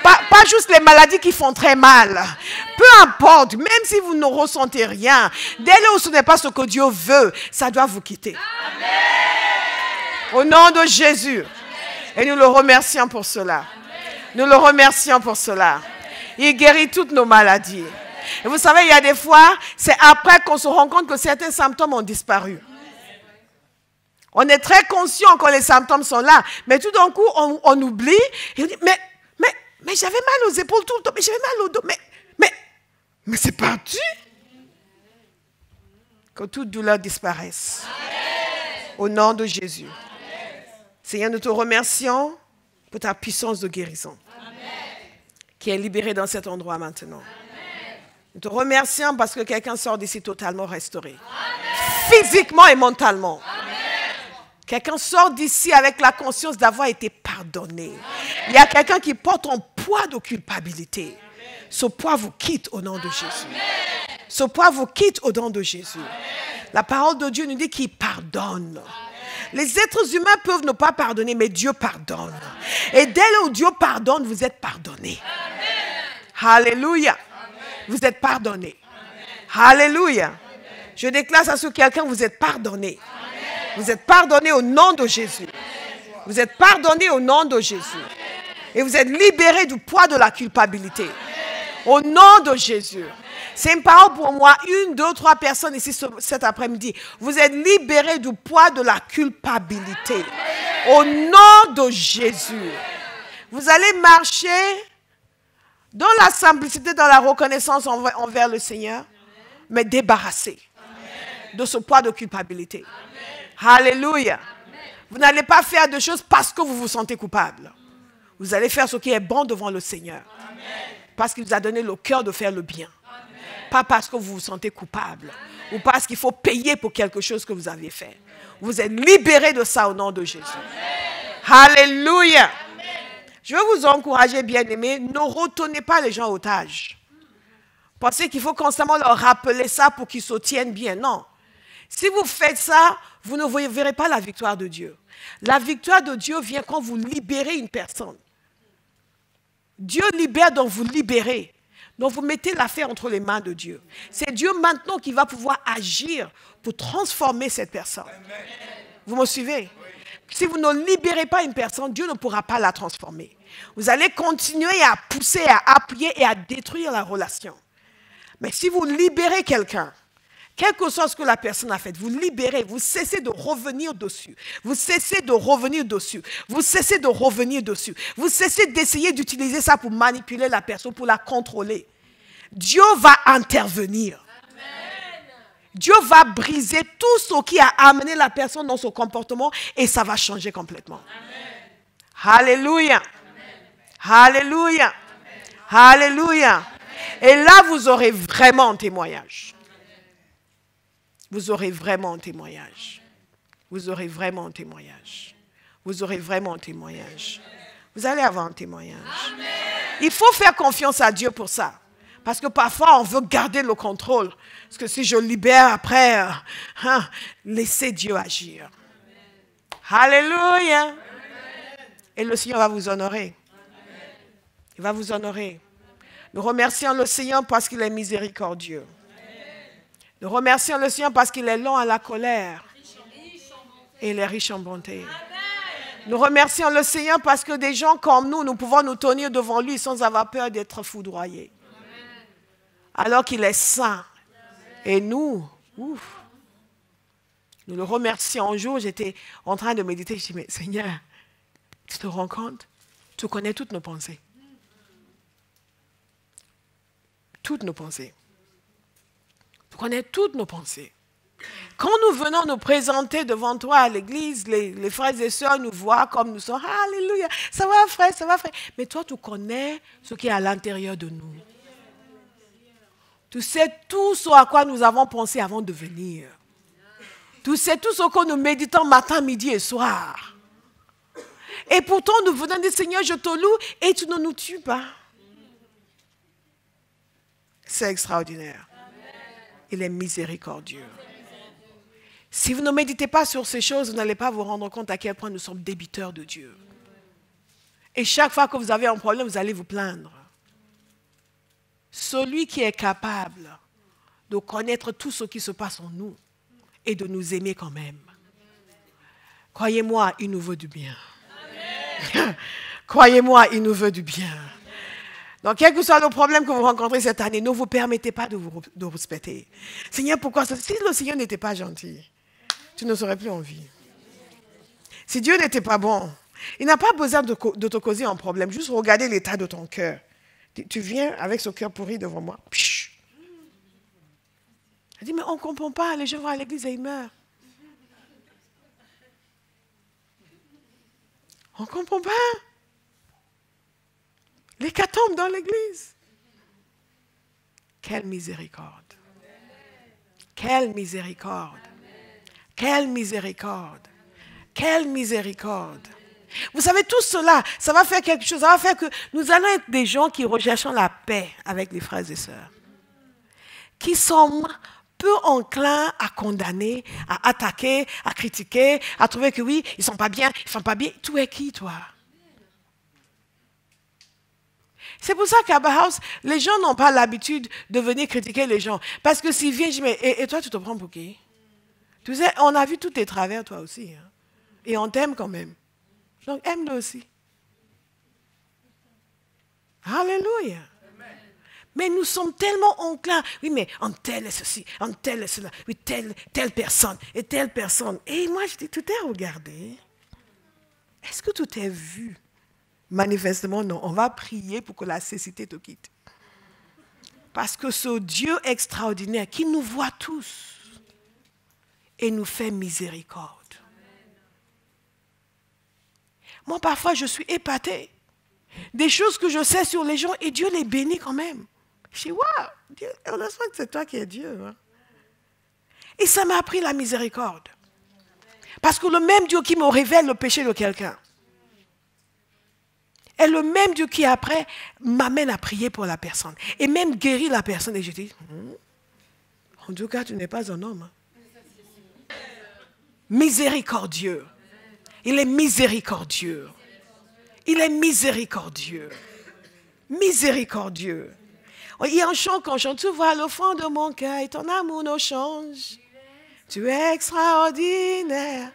Pas, pas juste les maladies qui font très mal. Peu importe, même si vous ne ressentez rien, dès lors où ce n'est pas ce que Dieu veut, ça doit vous quitter. Amen. Au nom de Jésus. Et nous le remercions pour cela. Amen. Nous le remercions pour cela. Amen. Il guérit toutes nos maladies. Et vous savez, il y a des fois, c'est après qu'on se rend compte que certains symptômes ont disparu. On est très conscient que les symptômes sont là, mais tout d'un coup, on, on oublie. Et on dit, mais, mais, mais j'avais mal aux épaules tout le temps, mais j'avais mal au dos, mais, mais, mais c'est parti. Que toute douleur disparaisse. Amen. Au nom de Jésus. Amen. Seigneur, nous te remercions pour ta puissance de guérison. Amen. Qui est libérée dans cet endroit maintenant. Amen. Nous te remercions parce que quelqu'un sort d'ici totalement restauré. Amen. Physiquement et mentalement. Amen. Quelqu'un sort d'ici avec la conscience d'avoir été pardonné. Amen. Il y a quelqu'un qui porte un poids de culpabilité. Amen. Ce poids vous quitte au nom de Jésus. Amen. Ce poids vous quitte au nom de Jésus. Amen. La parole de Dieu nous dit qu'il pardonne. Amen. Les êtres humains peuvent ne pas pardonner, mais Dieu pardonne. Amen. Et dès lors où Dieu pardonne, vous êtes pardonné. Alléluia. Vous êtes pardonné. Alléluia. Je déclare ça sur quelqu'un, vous êtes pardonné. Vous êtes pardonné au nom de Jésus. Vous êtes pardonné au nom de Jésus. Et vous êtes libéré du poids de la culpabilité. Au nom de Jésus. C'est une parole pour moi. Une, deux, trois personnes ici cet après-midi. Vous êtes libéré du poids de la culpabilité. Au nom de Jésus. Vous allez marcher dans la simplicité, dans la reconnaissance envers le Seigneur, mais débarrassé de ce poids de culpabilité. Alléluia. Vous n'allez pas faire de choses parce que vous vous sentez coupable. Vous allez faire ce qui est bon devant le Seigneur. Amen. Parce qu'il vous a donné le cœur de faire le bien. Amen. Pas parce que vous vous sentez coupable. Amen. Ou parce qu'il faut payer pour quelque chose que vous avez fait. Amen. Vous êtes libérés de ça au nom de Jésus. Amen. Alléluia. Amen. Je veux vous encourager, bien-aimés, ne retenez pas les gens otages. Pensez qu'il faut constamment leur rappeler ça pour qu'ils se tiennent bien. Non. Si vous faites ça, vous ne verrez pas la victoire de Dieu. La victoire de Dieu vient quand vous libérez une personne. Dieu libère, donc vous libérez. Donc vous mettez l'affaire entre les mains de Dieu. C'est Dieu maintenant qui va pouvoir agir pour transformer cette personne. Amen. Vous me suivez? Oui. Si vous ne libérez pas une personne, Dieu ne pourra pas la transformer. Vous allez continuer à pousser, à appuyer et à détruire la relation. Mais si vous libérez quelqu'un, quel que soit ce que la personne a fait, vous libérez, vous cessez de revenir dessus. Vous cessez de revenir dessus. Vous cessez de revenir dessus. Vous cessez d'essayer d'utiliser ça pour manipuler la personne, pour la contrôler. Dieu va intervenir. Amen. Dieu va briser tout ce qui a amené la personne dans son comportement et ça va changer complètement. Amen. Alléluia. Amen. Alléluia. Amen. Alléluia. Amen. Et là, vous aurez vraiment un témoignage. Vous aurez vraiment un témoignage. Vous aurez vraiment un témoignage. Vous aurez vraiment un témoignage. Vous allez avoir un témoignage. Amen. Il faut faire confiance à Dieu pour ça. Parce que parfois, on veut garder le contrôle. Parce que si je libère après, hein, laissez Dieu agir. Amen. Alléluia. Amen. Et le Seigneur va vous honorer. Amen. Il va vous honorer. Nous remercions le Seigneur parce qu'il est miséricordieux. Nous remercions le Seigneur parce qu'il est lent à la colère et il est riche en bonté. Nous remercions le Seigneur parce que des gens comme nous, nous pouvons nous tenir devant lui sans avoir peur d'être foudroyés. Alors qu'il est saint. Et nous, ouf, nous le remercions. Un jour, j'étais en train de méditer, je dis, mais Seigneur, tu te rends compte? Tu connais toutes nos pensées. Toutes nos pensées. Tu connais toutes nos pensées. Quand nous venons nous présenter devant toi à l'église, les, les frères et sœurs nous voient comme nous sommes. Alléluia, ça va frère, ça va frère. Mais toi, tu connais ce qui est à l'intérieur de nous. Tu sais tout ce à quoi nous avons pensé avant de venir. Tu sais tout ce que nous méditons matin, midi et soir. Et pourtant, nous venons dire, Seigneur, je te loue et tu ne nous tues pas. C'est extraordinaire. Il est miséricordieux. Si vous ne méditez pas sur ces choses, vous n'allez pas vous rendre compte à quel point nous sommes débiteurs de Dieu. Et chaque fois que vous avez un problème, vous allez vous plaindre. Celui qui est capable de connaître tout ce qui se passe en nous et de nous aimer quand même. Croyez-moi, il nous veut du bien. Croyez-moi, il nous veut du bien. Donc, quel que soit le problème que vous rencontrez cette année, ne vous permettez pas de vous, de vous respecter. Seigneur, pourquoi ça? Si le Seigneur n'était pas gentil, tu ne serais plus en vie. Si Dieu n'était pas bon, il n'a pas besoin de, de te causer un problème. Juste regarder l'état de ton cœur. Tu viens avec ce cœur pourri devant moi. Elle dit, mais on ne comprend pas, les gens vont à l'église et ils meurent. On ne comprend pas. L'hécatombe dans l'église. Quelle miséricorde. Quelle miséricorde. Quelle miséricorde. Quelle miséricorde. Vous savez, tout cela, ça va faire quelque chose. Ça va faire que nous allons être des gens qui recherchons la paix avec les frères et sœurs. Qui sont peu enclins à condamner, à attaquer, à critiquer, à trouver que oui, ils ne sont pas bien, ils ne sont pas bien. Tu es qui, toi? C'est pour ça qu'à ABBA HOUSE, les gens n'ont pas l'habitude de venir critiquer les gens. Parce que s'ils viennent, je dis, mais et, et toi, tu te prends pour qui? Tu sais, on a vu tous tes travers, toi aussi. Hein? Et on t'aime quand même. Donc, aime-le aussi. Alléluia. Mais nous sommes tellement enclins. Oui, mais en tel est ceci, en tel est cela. Oui, telle, telle personne et telle personne. Et moi, je dis, tout est regardé. Est-ce que tout est vu? Manifestement, non. On va prier pour que la cécité te quitte. Parce que ce Dieu extraordinaire qui nous voit tous et nous fait miséricorde. Amen. Moi, parfois, je suis épatée. Des choses que je sais sur les gens et Dieu les bénit quand même. Je dis, waouh, Dieu, on a soin que c'est toi qui es Dieu. Hein? Et ça m'a appris la miséricorde. Parce que le même Dieu qui me révèle le péché de quelqu'un, et le même Dieu qui après m'amène à prier pour la personne. Et même guérit la personne. Et je dis, hum, en tout cas, tu n'es pas un homme. Hein? Miséricordieux. Il est miséricordieux. Il est miséricordieux. Miséricordieux. Il y a un chant qu'on chante. Tu vois le fond de mon cœur et ton amour nous change. Tu es extraordinaire.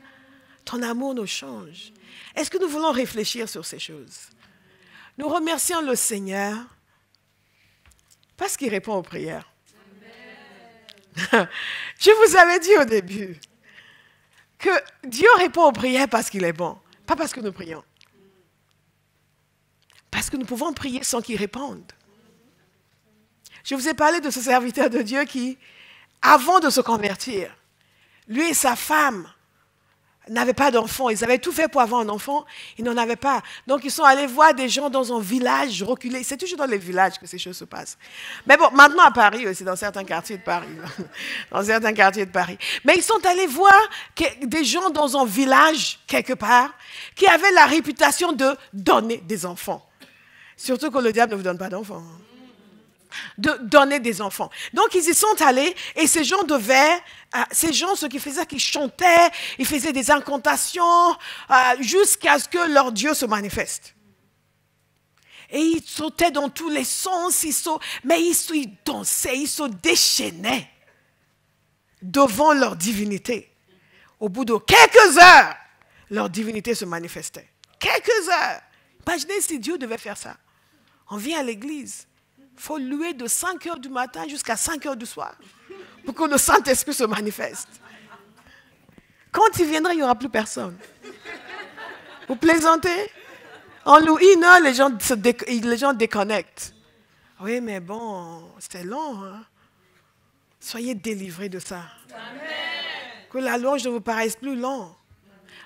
Ton amour nous change. Est-ce que nous voulons réfléchir sur ces choses? Nous remercions le Seigneur parce qu'il répond aux prières. Amen. Je vous avais dit au début que Dieu répond aux prières parce qu'il est bon, pas parce que nous prions. Parce que nous pouvons prier sans qu'il réponde. Je vous ai parlé de ce serviteur de Dieu qui, avant de se convertir, lui et sa femme n'avaient pas d'enfant. Ils avaient tout fait pour avoir un enfant. Ils n'en avaient pas. Donc, ils sont allés voir des gens dans un village reculé. C'est toujours dans les villages que ces choses se passent. Mais bon, maintenant à Paris, c'est dans certains quartiers de Paris. Dans certains quartiers de Paris. Mais ils sont allés voir des gens dans un village, quelque part, qui avaient la réputation de donner des enfants. Surtout que le diable ne vous donne pas d'enfants. De donner des enfants. Donc, ils y sont allés et ces gens devaient, euh, ces gens, ce qu'ils faisaient, qu'ils chantaient, ils faisaient des incantations euh, jusqu'à ce que leur Dieu se manifeste. Et ils sautaient dans tous les sens, ils sautaient, mais ils, ils dansaient, ils se déchaînaient devant leur divinité. Au bout de quelques heures, leur divinité se manifestait. Quelques heures. Imaginez si Dieu devait faire ça. On vient à l'église. Il faut louer de cinq heures du matin jusqu'à cinq heures du soir pour que le Saint-Esprit se manifeste. Quand il viendra, il n'y aura plus personne. Vous plaisantez? En loue une heure, les gens, se dé les gens déconnectent. Oui, mais bon, c'est long. Hein? Soyez délivrés de ça. Amen. Que la louange ne vous paraisse plus longue.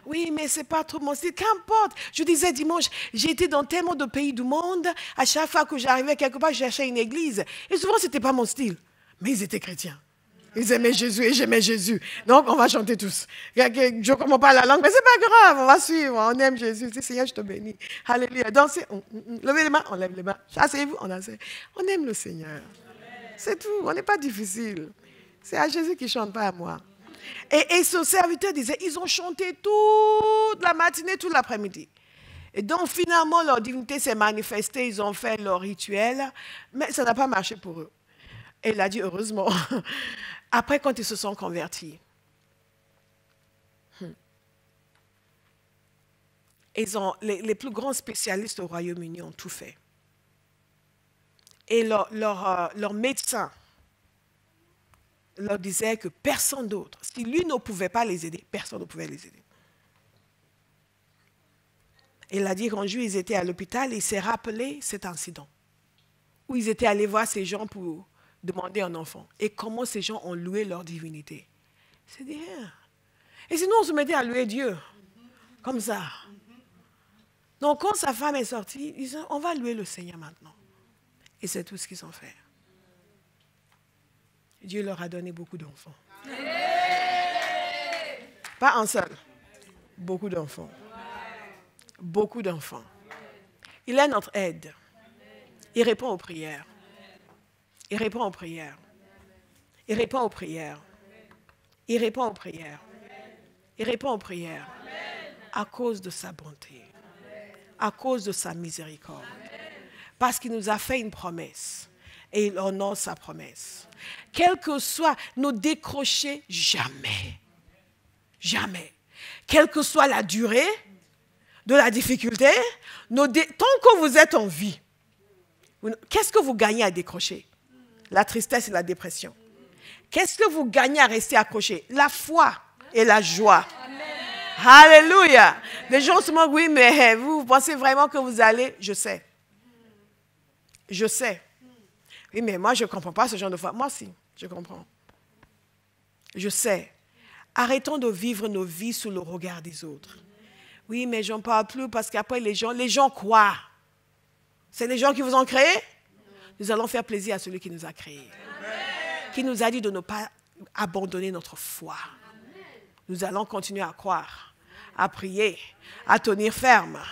Oui, mais c'est pas trop mon style. Qu'importe. Je disais dimanche, j'ai été dans tellement de pays du monde. À chaque fois que j'arrivais quelque part, je cherchais une église. Et souvent, ce n'était pas mon style. Mais ils étaient chrétiens. Ils aimaient Jésus et j'aimais Jésus. Donc, on va chanter tous. Je ne comprends pas la langue, mais ce n'est pas grave. On va suivre. On aime Jésus. Seigneur, je te bénis. Alléluia. Dansez. Levez les mains. On lève les mains. Asseyez-vous. On asseyez. On aime le Seigneur. C'est tout. On n'est pas difficile. C'est à Jésus qui ne chante, pas à moi. Et, et ce serviteur disait, ils ont chanté toute la matinée, toute l'après-midi. Et donc, finalement, leur divinité s'est manifestée, ils ont fait leur rituel, mais ça n'a pas marché pour eux. Et il a dit, heureusement. Après, quand ils se sont convertis, hmm. ils ont, les, les plus grands spécialistes au Royaume-Uni ont tout fait. et leur, leur, leur médecin leur disait que personne d'autre, si lui ne pouvait pas les aider, personne ne pouvait les aider. Il a dit qu'un jour, ils étaient à l'hôpital, il s'est rappelé cet incident, où ils étaient allés voir ces gens pour demander un enfant, et comment ces gens ont loué leur divinité. C'est dire. Et sinon, on se mettait à louer Dieu, comme ça. Donc, quand sa femme est sortie, ils ont dit, on va louer le Seigneur maintenant. Et c'est tout ce qu'ils ont fait. Dieu leur a donné beaucoup d'enfants. Pas un seul, beaucoup d'enfants. Beaucoup d'enfants. Il est notre aide. Il répond aux prières. Il répond aux prières. Il répond aux prières. Il répond aux prières. Il répond aux prières. À cause de sa bonté. À cause de sa miséricorde. Parce qu'il nous a fait une promesse. Et il honore sa promesse. Quel que soit, ne décrochez jamais. Jamais. Quelle que soit la durée de la difficulté, nos dé... tant que vous êtes en vie, qu'est-ce que vous gagnez à décrocher? La tristesse et la dépression. Qu'est-ce que vous gagnez à rester accroché? La foi et la joie. Amen. Alléluia. Les gens se demandent, oui, mais vous, vous pensez vraiment que vous allez? Je sais. Je sais. Oui, mais moi, je ne comprends pas ce genre de foi. Moi, si, je comprends. Je sais. Arrêtons de vivre nos vies sous le regard des autres. Oui, mais j'en parle plus parce qu'après, les gens, les gens croient. C'est les gens qui vous ont créé. Nous allons faire plaisir à celui qui nous a créés. Amen. Qui nous a dit de ne pas abandonner notre foi. Amen. Nous allons continuer à croire, à prier, à tenir ferme. Amen.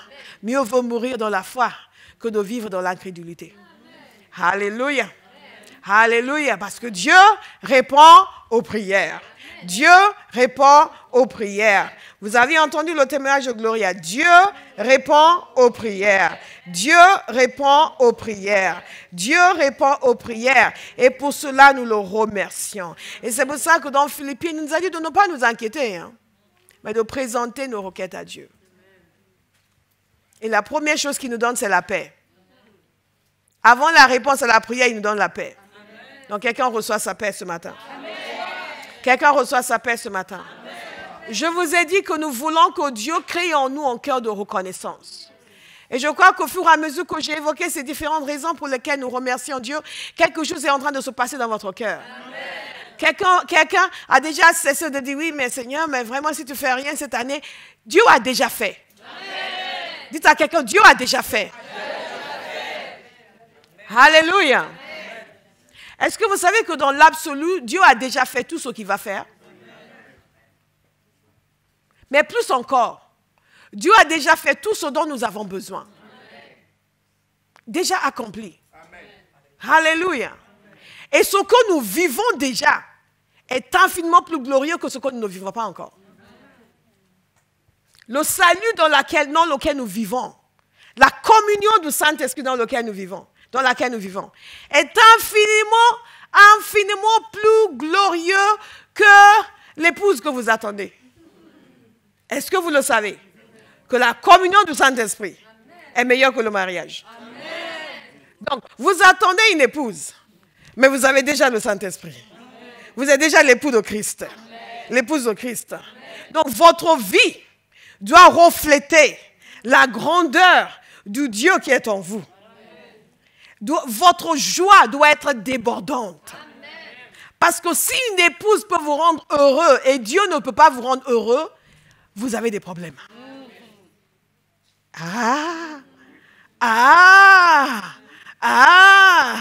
Mieux vaut mourir dans la foi que de vivre dans l'incrédulité. Alléluia. Amen. Alléluia. Parce que Dieu répond aux prières. Dieu répond aux prières. Vous avez entendu le témoignage de Gloria. Dieu répond aux prières. Dieu répond aux prières. Dieu répond aux prières. Et pour cela, nous le remercions. Et c'est pour ça que dans Philippiens, il nous a dit de ne pas nous inquiéter, hein, mais de présenter nos requêtes à Dieu. Et la première chose qu'il nous donne, c'est la paix. Avant la réponse à la prière, il nous donne la paix. Donc quelqu'un reçoit sa paix ce matin. Quelqu'un reçoit sa paix ce matin. Amen. Je vous ai dit que nous voulons que Dieu crée en nous un cœur de reconnaissance. Et je crois qu'au fur et à mesure que j'ai évoqué ces différentes raisons pour lesquelles nous remercions Dieu, quelque chose est en train de se passer dans votre cœur. Quelqu'un quelqu'un a déjà cessé de dire, oui, mais Seigneur, mais vraiment, si tu ne fais rien cette année, Dieu a déjà fait. Amen. Dites à quelqu'un, Dieu a déjà fait. Amen. Alléluia. Est-ce que vous savez que dans l'absolu, Dieu a déjà fait tout ce qu'il va faire? Mais plus encore, Dieu a déjà fait tout ce dont nous avons besoin. Déjà accompli. Alléluia. Et ce que nous vivons déjà est infiniment plus glorieux que ce que nous ne vivons pas encore. Le salut dans lequel, dans lequel nous vivons, la communion du Saint-Esprit dans lequel nous vivons, dans laquelle nous vivons, est infiniment, infiniment plus glorieux que l'épouse que vous attendez. Est-ce que vous le savez? Que la communion du Saint-Esprit est meilleure que le mariage. Amen. Donc, vous attendez une épouse, mais vous avez déjà le Saint-Esprit. Vous êtes déjà l'époux de Christ. L'épouse de Christ. Amen. Donc, votre vie doit refléter la grandeur du Dieu qui est en vous. Votre joie doit être débordante. Amen. Parce que si une épouse peut vous rendre heureux et Dieu ne peut pas vous rendre heureux, vous avez des problèmes. Ah, ah, ah.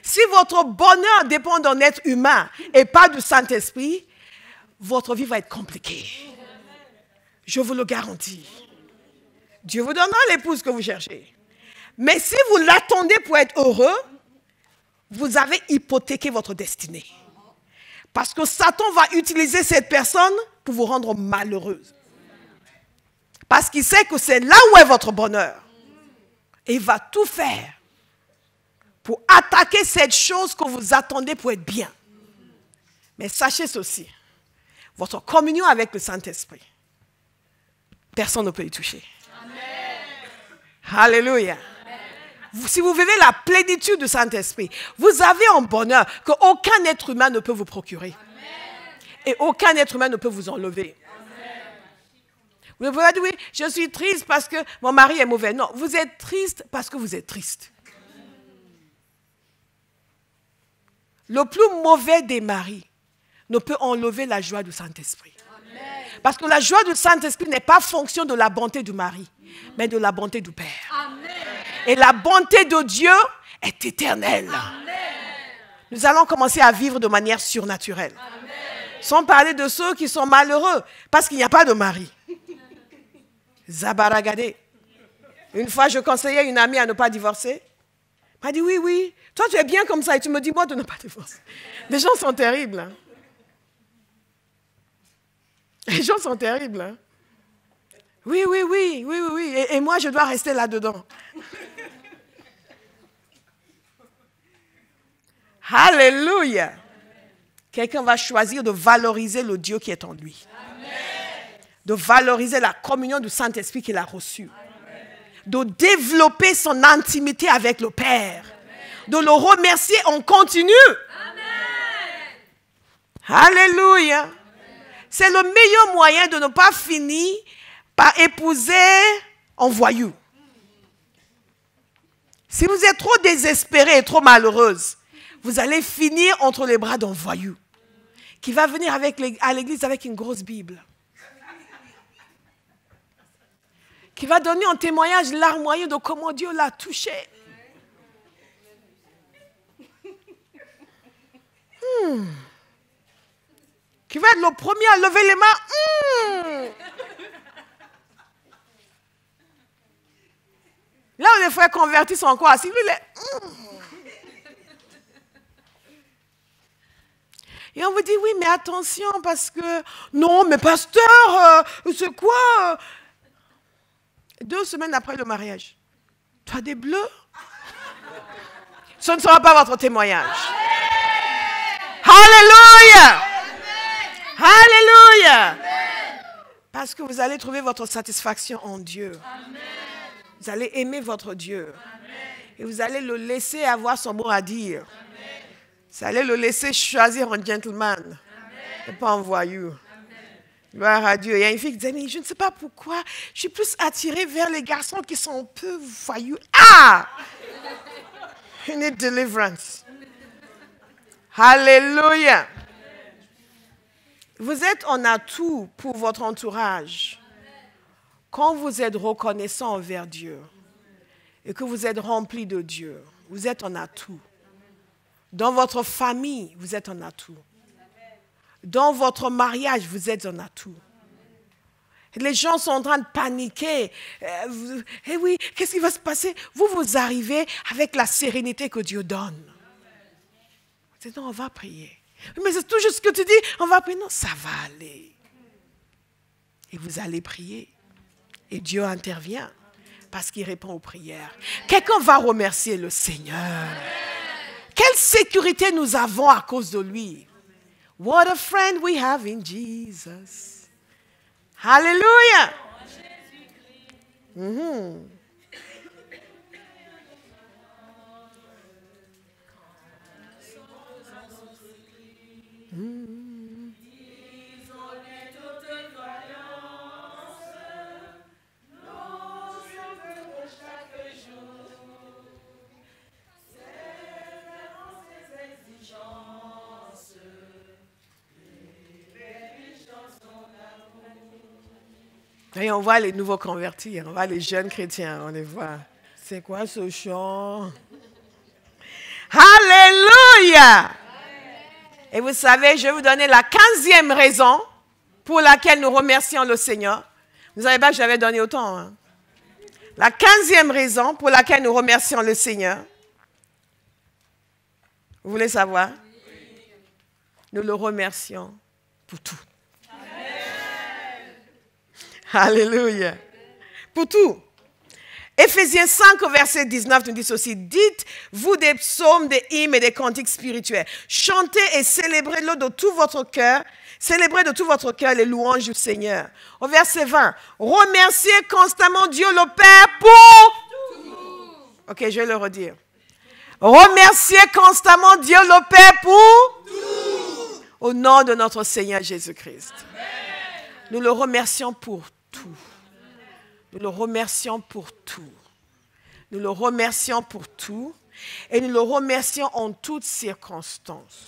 Si votre bonheur dépend d'un être humain et pas du Saint-Esprit, votre vie va être compliquée. Je vous le garantis. Dieu vous donnera l'épouse que vous cherchez. Mais si vous l'attendez pour être heureux, vous avez hypothéqué votre destinée. Parce que Satan va utiliser cette personne pour vous rendre malheureuse. Parce qu'il sait que c'est là où est votre bonheur. Et il va tout faire pour attaquer cette chose que vous attendez pour être bien. Mais sachez ceci, votre communion avec le Saint-Esprit, personne ne peut y toucher. Alléluia. si vous vivez la plénitude du Saint-Esprit, vous avez un bonheur qu'aucun être humain ne peut vous procurer. Amen. Et aucun être humain ne peut vous enlever. Amen. Vous dites, oui, je suis triste parce que mon mari est mauvais. Non, vous êtes triste parce que vous êtes triste. Le plus mauvais des maris ne peut enlever la joie du Saint-Esprit. Parce que la joie du Saint-Esprit n'est pas fonction de la bonté du mari, mais de la bonté du Père. Amen. Et la bonté de Dieu est éternelle. Amen. Nous allons commencer à vivre de manière surnaturelle. Amen. Sans parler de ceux qui sont malheureux, parce qu'il n'y a pas de mari. Zabaragadé. Une fois, je conseillais une amie à ne pas divorcer. Elle m'a dit, oui, oui, toi tu es bien comme ça, et tu me dis, moi, de ne pas divorcer. Les gens sont terribles, hein. Les gens sont terribles. Hein? Oui, oui, oui, oui, oui, oui. Et, et moi, je dois rester là-dedans. Alléluia. Quelqu'un va choisir de valoriser le Dieu qui est en lui. Amen. De valoriser la communion du Saint-Esprit qu'il a reçue. Amen. De développer son intimité avec le Père. Amen. De le remercier en continu. Amen. Alléluia. C'est le meilleur moyen de ne pas finir par épouser un voyou. Si vous êtes trop désespérée et trop malheureuse, vous allez finir entre les bras d'un voyou qui va venir avec les, à l'église avec une grosse Bible. Qui va donner un témoignage larmoyant de comment Dieu l'a touché. Hmm. Qui va être le premier à lever les mains. Mmh. Là où les frères convertis sont encore assis, lui, les... Mmh. Et on vous dit, oui, mais attention, parce que... Non, mais pasteur, euh, c'est quoi euh... Deux semaines après le mariage. Tu as des bleus? Ce ne sera pas votre témoignage. Alléluia! Alléluia. Amen. Parce que vous allez trouver votre satisfaction en Dieu. Amen. Vous allez aimer votre Dieu. Amen. Et vous allez le laisser avoir son mot à dire. Amen. Vous allez le laisser choisir un gentleman. Amen. Et pas un voyou. Gloire à Dieu. Il y a une fille qui disait, mais je ne sais pas pourquoi, je suis plus attirée vers les garçons qui sont un peu voyous. Ah! Une deliverance. Alléluia. Vous êtes en atout pour votre entourage. Quand vous êtes reconnaissant envers Dieu et que vous êtes rempli de Dieu, vous êtes en atout. Dans votre famille, vous êtes en atout. Dans votre mariage, vous êtes en atout. Les gens sont en train de paniquer. Euh, eh oui, qu'est-ce qui va se passer? Vous, vous arrivez avec la sérénité que Dieu donne. Vous dites, non, on va prier. Mais c'est tout juste ce que tu dis, on va prier. Non, ça va aller. Et vous allez prier. Et Dieu intervient parce qu'il répond aux prières. Quelqu'un va remercier le Seigneur. Amen. Quelle sécurité nous avons à cause de lui. What a friend we have in Jesus. Alléluia. Mm-hmm. Mmh. Et on voit les nouveaux convertis, on voit les jeunes chrétiens, on les voit. C'est quoi ce chant? Alléluia! Et vous savez, je vais vous donner la quinzième raison pour laquelle nous remercions le Seigneur. Vous ne savez pas que j'avais donné autant. Hein? La quinzième raison pour laquelle nous remercions le Seigneur. Vous voulez savoir? Oui. Nous le remercions pour tout. Amen. Alléluia. Amen. Pour tout. Éphésiens cinq, verset dix-neuf, nous dit ceci. « Dites-vous des psaumes, des hymnes et des cantiques spirituels. Chantez et célébrez-le de tout votre cœur. Célébrez de tout votre cœur les louanges du Seigneur. » Au verset vingt, « Remerciez constamment Dieu le Père pour tout. Ok, je vais le redire. Remerciez constamment Dieu le Père pour tout. Au nom de notre Seigneur Jésus-Christ. Nous le remercions pour tout. Nous le remercions pour tout. Nous le remercions pour tout. Et nous le remercions en toutes circonstances.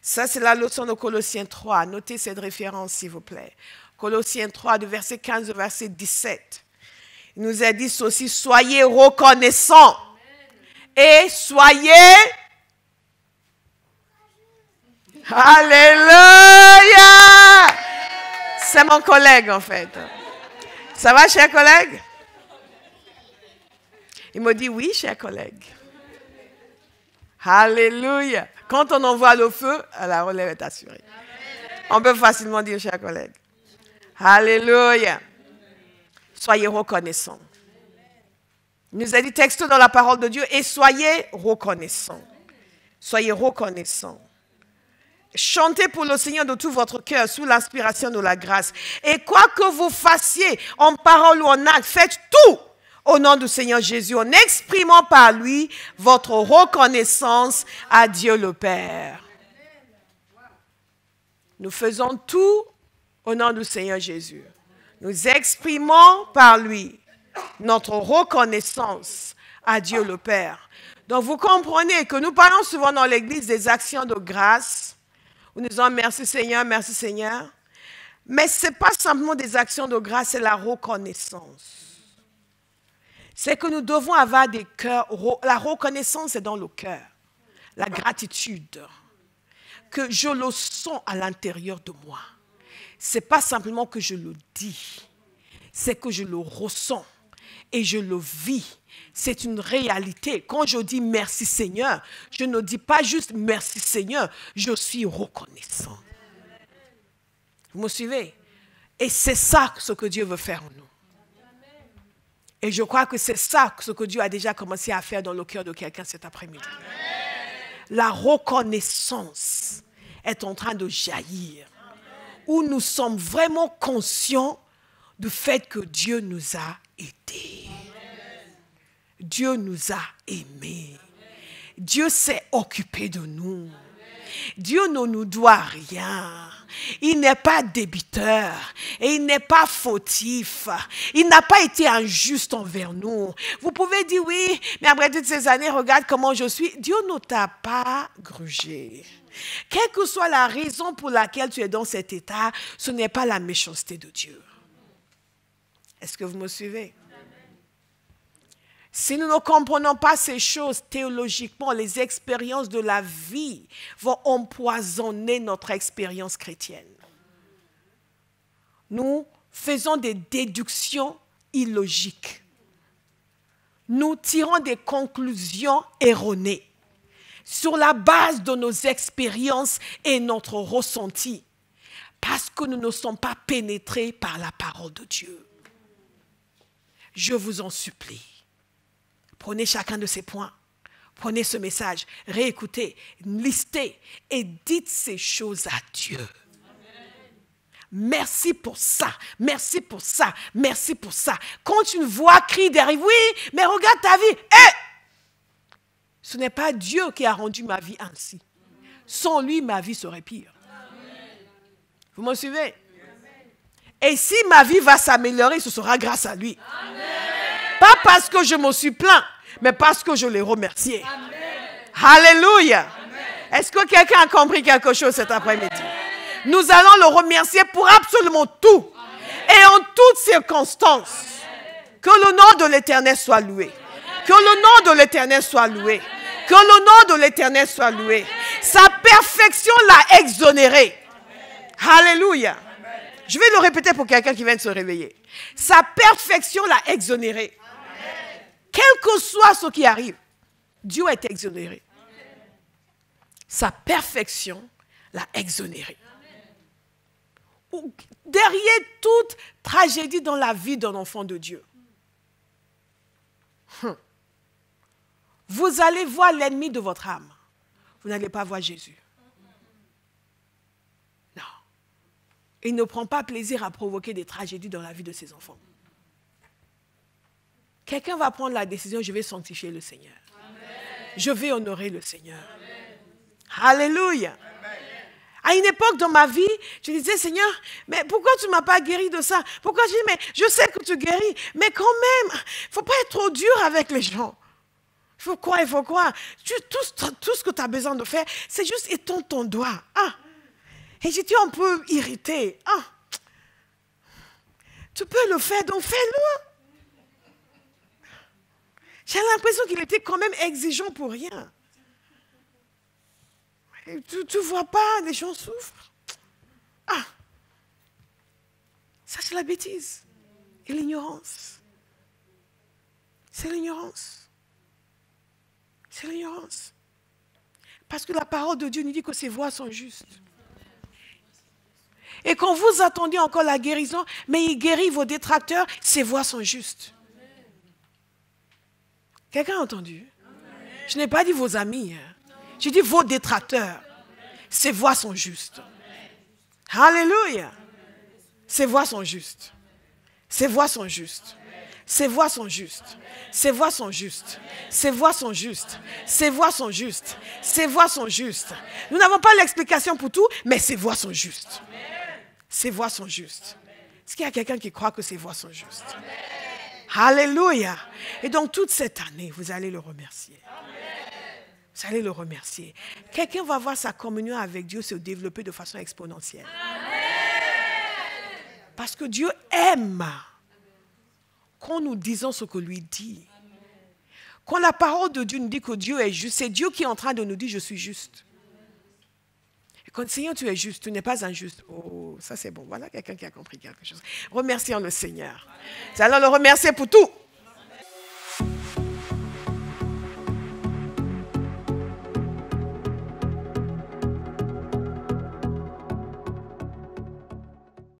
Ça, c'est la leçon de Colossiens trois. Notez cette référence, s'il vous plaît. Colossiens trois, du verset quinze au verset dix-sept. Il nous a dit ceci, soyez reconnaissants et soyez... Alléluia! C'est mon collègue, en fait. Ça va, cher collègue? Il me dit, oui, cher collègue. Alléluia! Quand on envoie le feu, la relève est assurée. On peut facilement dire, cher collègue. Alléluia. Soyez reconnaissants. Il nous a dit texte dans la parole de Dieu et soyez reconnaissants. Soyez reconnaissants. Chantez pour le Seigneur de tout votre cœur sous l'inspiration de la grâce. Et quoi que vous fassiez, en parole ou en acte, faites tout au nom du Seigneur Jésus en exprimant par lui votre reconnaissance à Dieu le Père. Nous faisons tout au nom du Seigneur Jésus. Nous exprimons par lui notre reconnaissance à Dieu le Père. Donc vous comprenez que nous parlons souvent dans l'Église des actions de grâce, où nous disons merci Seigneur, merci Seigneur. Mais ce n'est pas simplement des actions de grâce, c'est la reconnaissance. C'est que nous devons avoir des cœurs, la reconnaissance est dans le cœur, la gratitude, que je le sens à l'intérieur de moi. Ce n'est pas simplement que je le dis, c'est que je le ressens et je le vis. C'est une réalité. Quand je dis merci Seigneur, je ne dis pas juste merci Seigneur, je suis reconnaissant. Vous me suivez? Et c'est ça ce que Dieu veut faire en nous. Et je crois que c'est ça ce que Dieu a déjà commencé à faire dans le cœur de quelqu'un cet après-midi. La reconnaissance est en train de jaillir. Où nous sommes vraiment conscients du fait que Dieu nous a aidés. Amen. Dieu nous a aimés. Amen. Dieu s'est occupé de nous. Amen. Dieu ne nous doit rien. Il n'est pas débiteur et il n'est pas fautif. Il n'a pas été injuste envers nous. Vous pouvez dire oui, mais après toutes ces années, regarde comment je suis. Dieu ne t'a pas grugé. Quelle que soit la raison pour laquelle tu es dans cet état, ce n'est pas la méchanceté de Dieu. Est-ce que vous me suivez? Si nous ne comprenons pas ces choses théologiquement, les expériences de la vie vont empoisonner notre expérience chrétienne. Nous faisons des déductions illogiques. Nous tirons des conclusions erronées sur la base de nos expériences et notre ressenti, parce que nous ne sommes pas pénétrés par la parole de Dieu. Je vous en supplie, prenez chacun de ces points, prenez ce message, réécoutez, listez et dites ces choses à Dieu. Merci pour ça, merci pour ça, merci pour ça. Quand une voix crie derrière, oui, mais regarde ta vie, hé! Ce n'est pas Dieu qui a rendu ma vie ainsi. Sans lui, ma vie serait pire. Amen. Vous me suivez? Amen. Et si ma vie va s'améliorer, ce sera grâce à lui. Amen. Pas parce que je me suis plaint, mais parce que je l'ai remercié. Alléluia! Est-ce que quelqu'un a compris quelque chose cet après-midi? Nous allons le remercier pour absolument tout. Amen. Et en toutes circonstances. Amen. Que le nom de l'Éternel soit loué. Que le nom de l'Éternel soit loué. Que le nom de l'Éternel soit loué. Sa perfection l'a exonéré. Alléluia. Je vais le répéter pour quelqu'un qui vient de se réveiller. Sa perfection l'a exonéré. Amen. Quel que soit ce qui arrive, Dieu est exonéré. Amen. Sa perfection l'a exonéré. Amen. Derrière toute tragédie dans la vie d'un enfant de Dieu, hum. vous allez voir l'ennemi de votre âme. Vous n'allez pas voir Jésus. Non. Il ne prend pas plaisir à provoquer des tragédies dans la vie de ses enfants. Quelqu'un va prendre la décision, je vais sanctifier le Seigneur. Amen. Je vais honorer le Seigneur. Amen. Alléluia. Amen. À une époque dans ma vie, je disais, Seigneur, mais pourquoi tu ne m'as pas guéri de ça? Pourquoi je dis, mais je sais que tu guéris, mais quand même, il ne faut pas être trop dur avec les gens. Il faut croire, il faut croire. Tu, tout, tout ce que tu as besoin de faire, c'est juste étendre ton doigt. Ah. Et j'étais un peu irritée. Ah. Tu peux le faire, donc fais-le. J'ai l'impression qu'il était quand même exigeant pour rien. Tu ne vois pas, les gens souffrent. Ah, ça c'est la bêtise et l'ignorance. C'est l'ignorance. C'est l'ignorance. Parce que la parole de Dieu nous dit que ses voies sont justes. Et quand vous attendez encore la guérison, mais il guérit vos détracteurs, ses voies sont justes. Quelqu'un a entendu? Amen. Je n'ai pas dit vos amis. Hein. J'ai dit vos détracteurs. Amen. Ces voix sont justes. Alléluia. Ces voix sont justes. Ces voix sont justes. Ces voix sont justes. Ces voix sont justes. Ces voix sont justes. Ces voix sont justes. Ces voix sont justes. Nous n'avons pas l'explication pour tout, mais ces voix sont justes. Ces voix sont justes. Est-ce qu'il y a quelqu'un qui croit que ces voix sont justes? Amen. Alléluia. Et donc, toute cette année, vous allez le remercier. Amen. Vous allez le remercier. Quelqu'un va voir sa communion avec Dieu se développer de façon exponentielle. Amen. Parce que Dieu aime quand nous disons ce que lui dit. Quand la parole de Dieu nous dit que Dieu est juste, c'est Dieu qui est en train de nous dire « je suis juste ». Quand Seigneur, tu es juste, tu n'es pas injuste. Oh, ça c'est bon. Voilà quelqu'un qui a compris quelque chose. Remercions le Seigneur. Nous allons le remercier pour tout.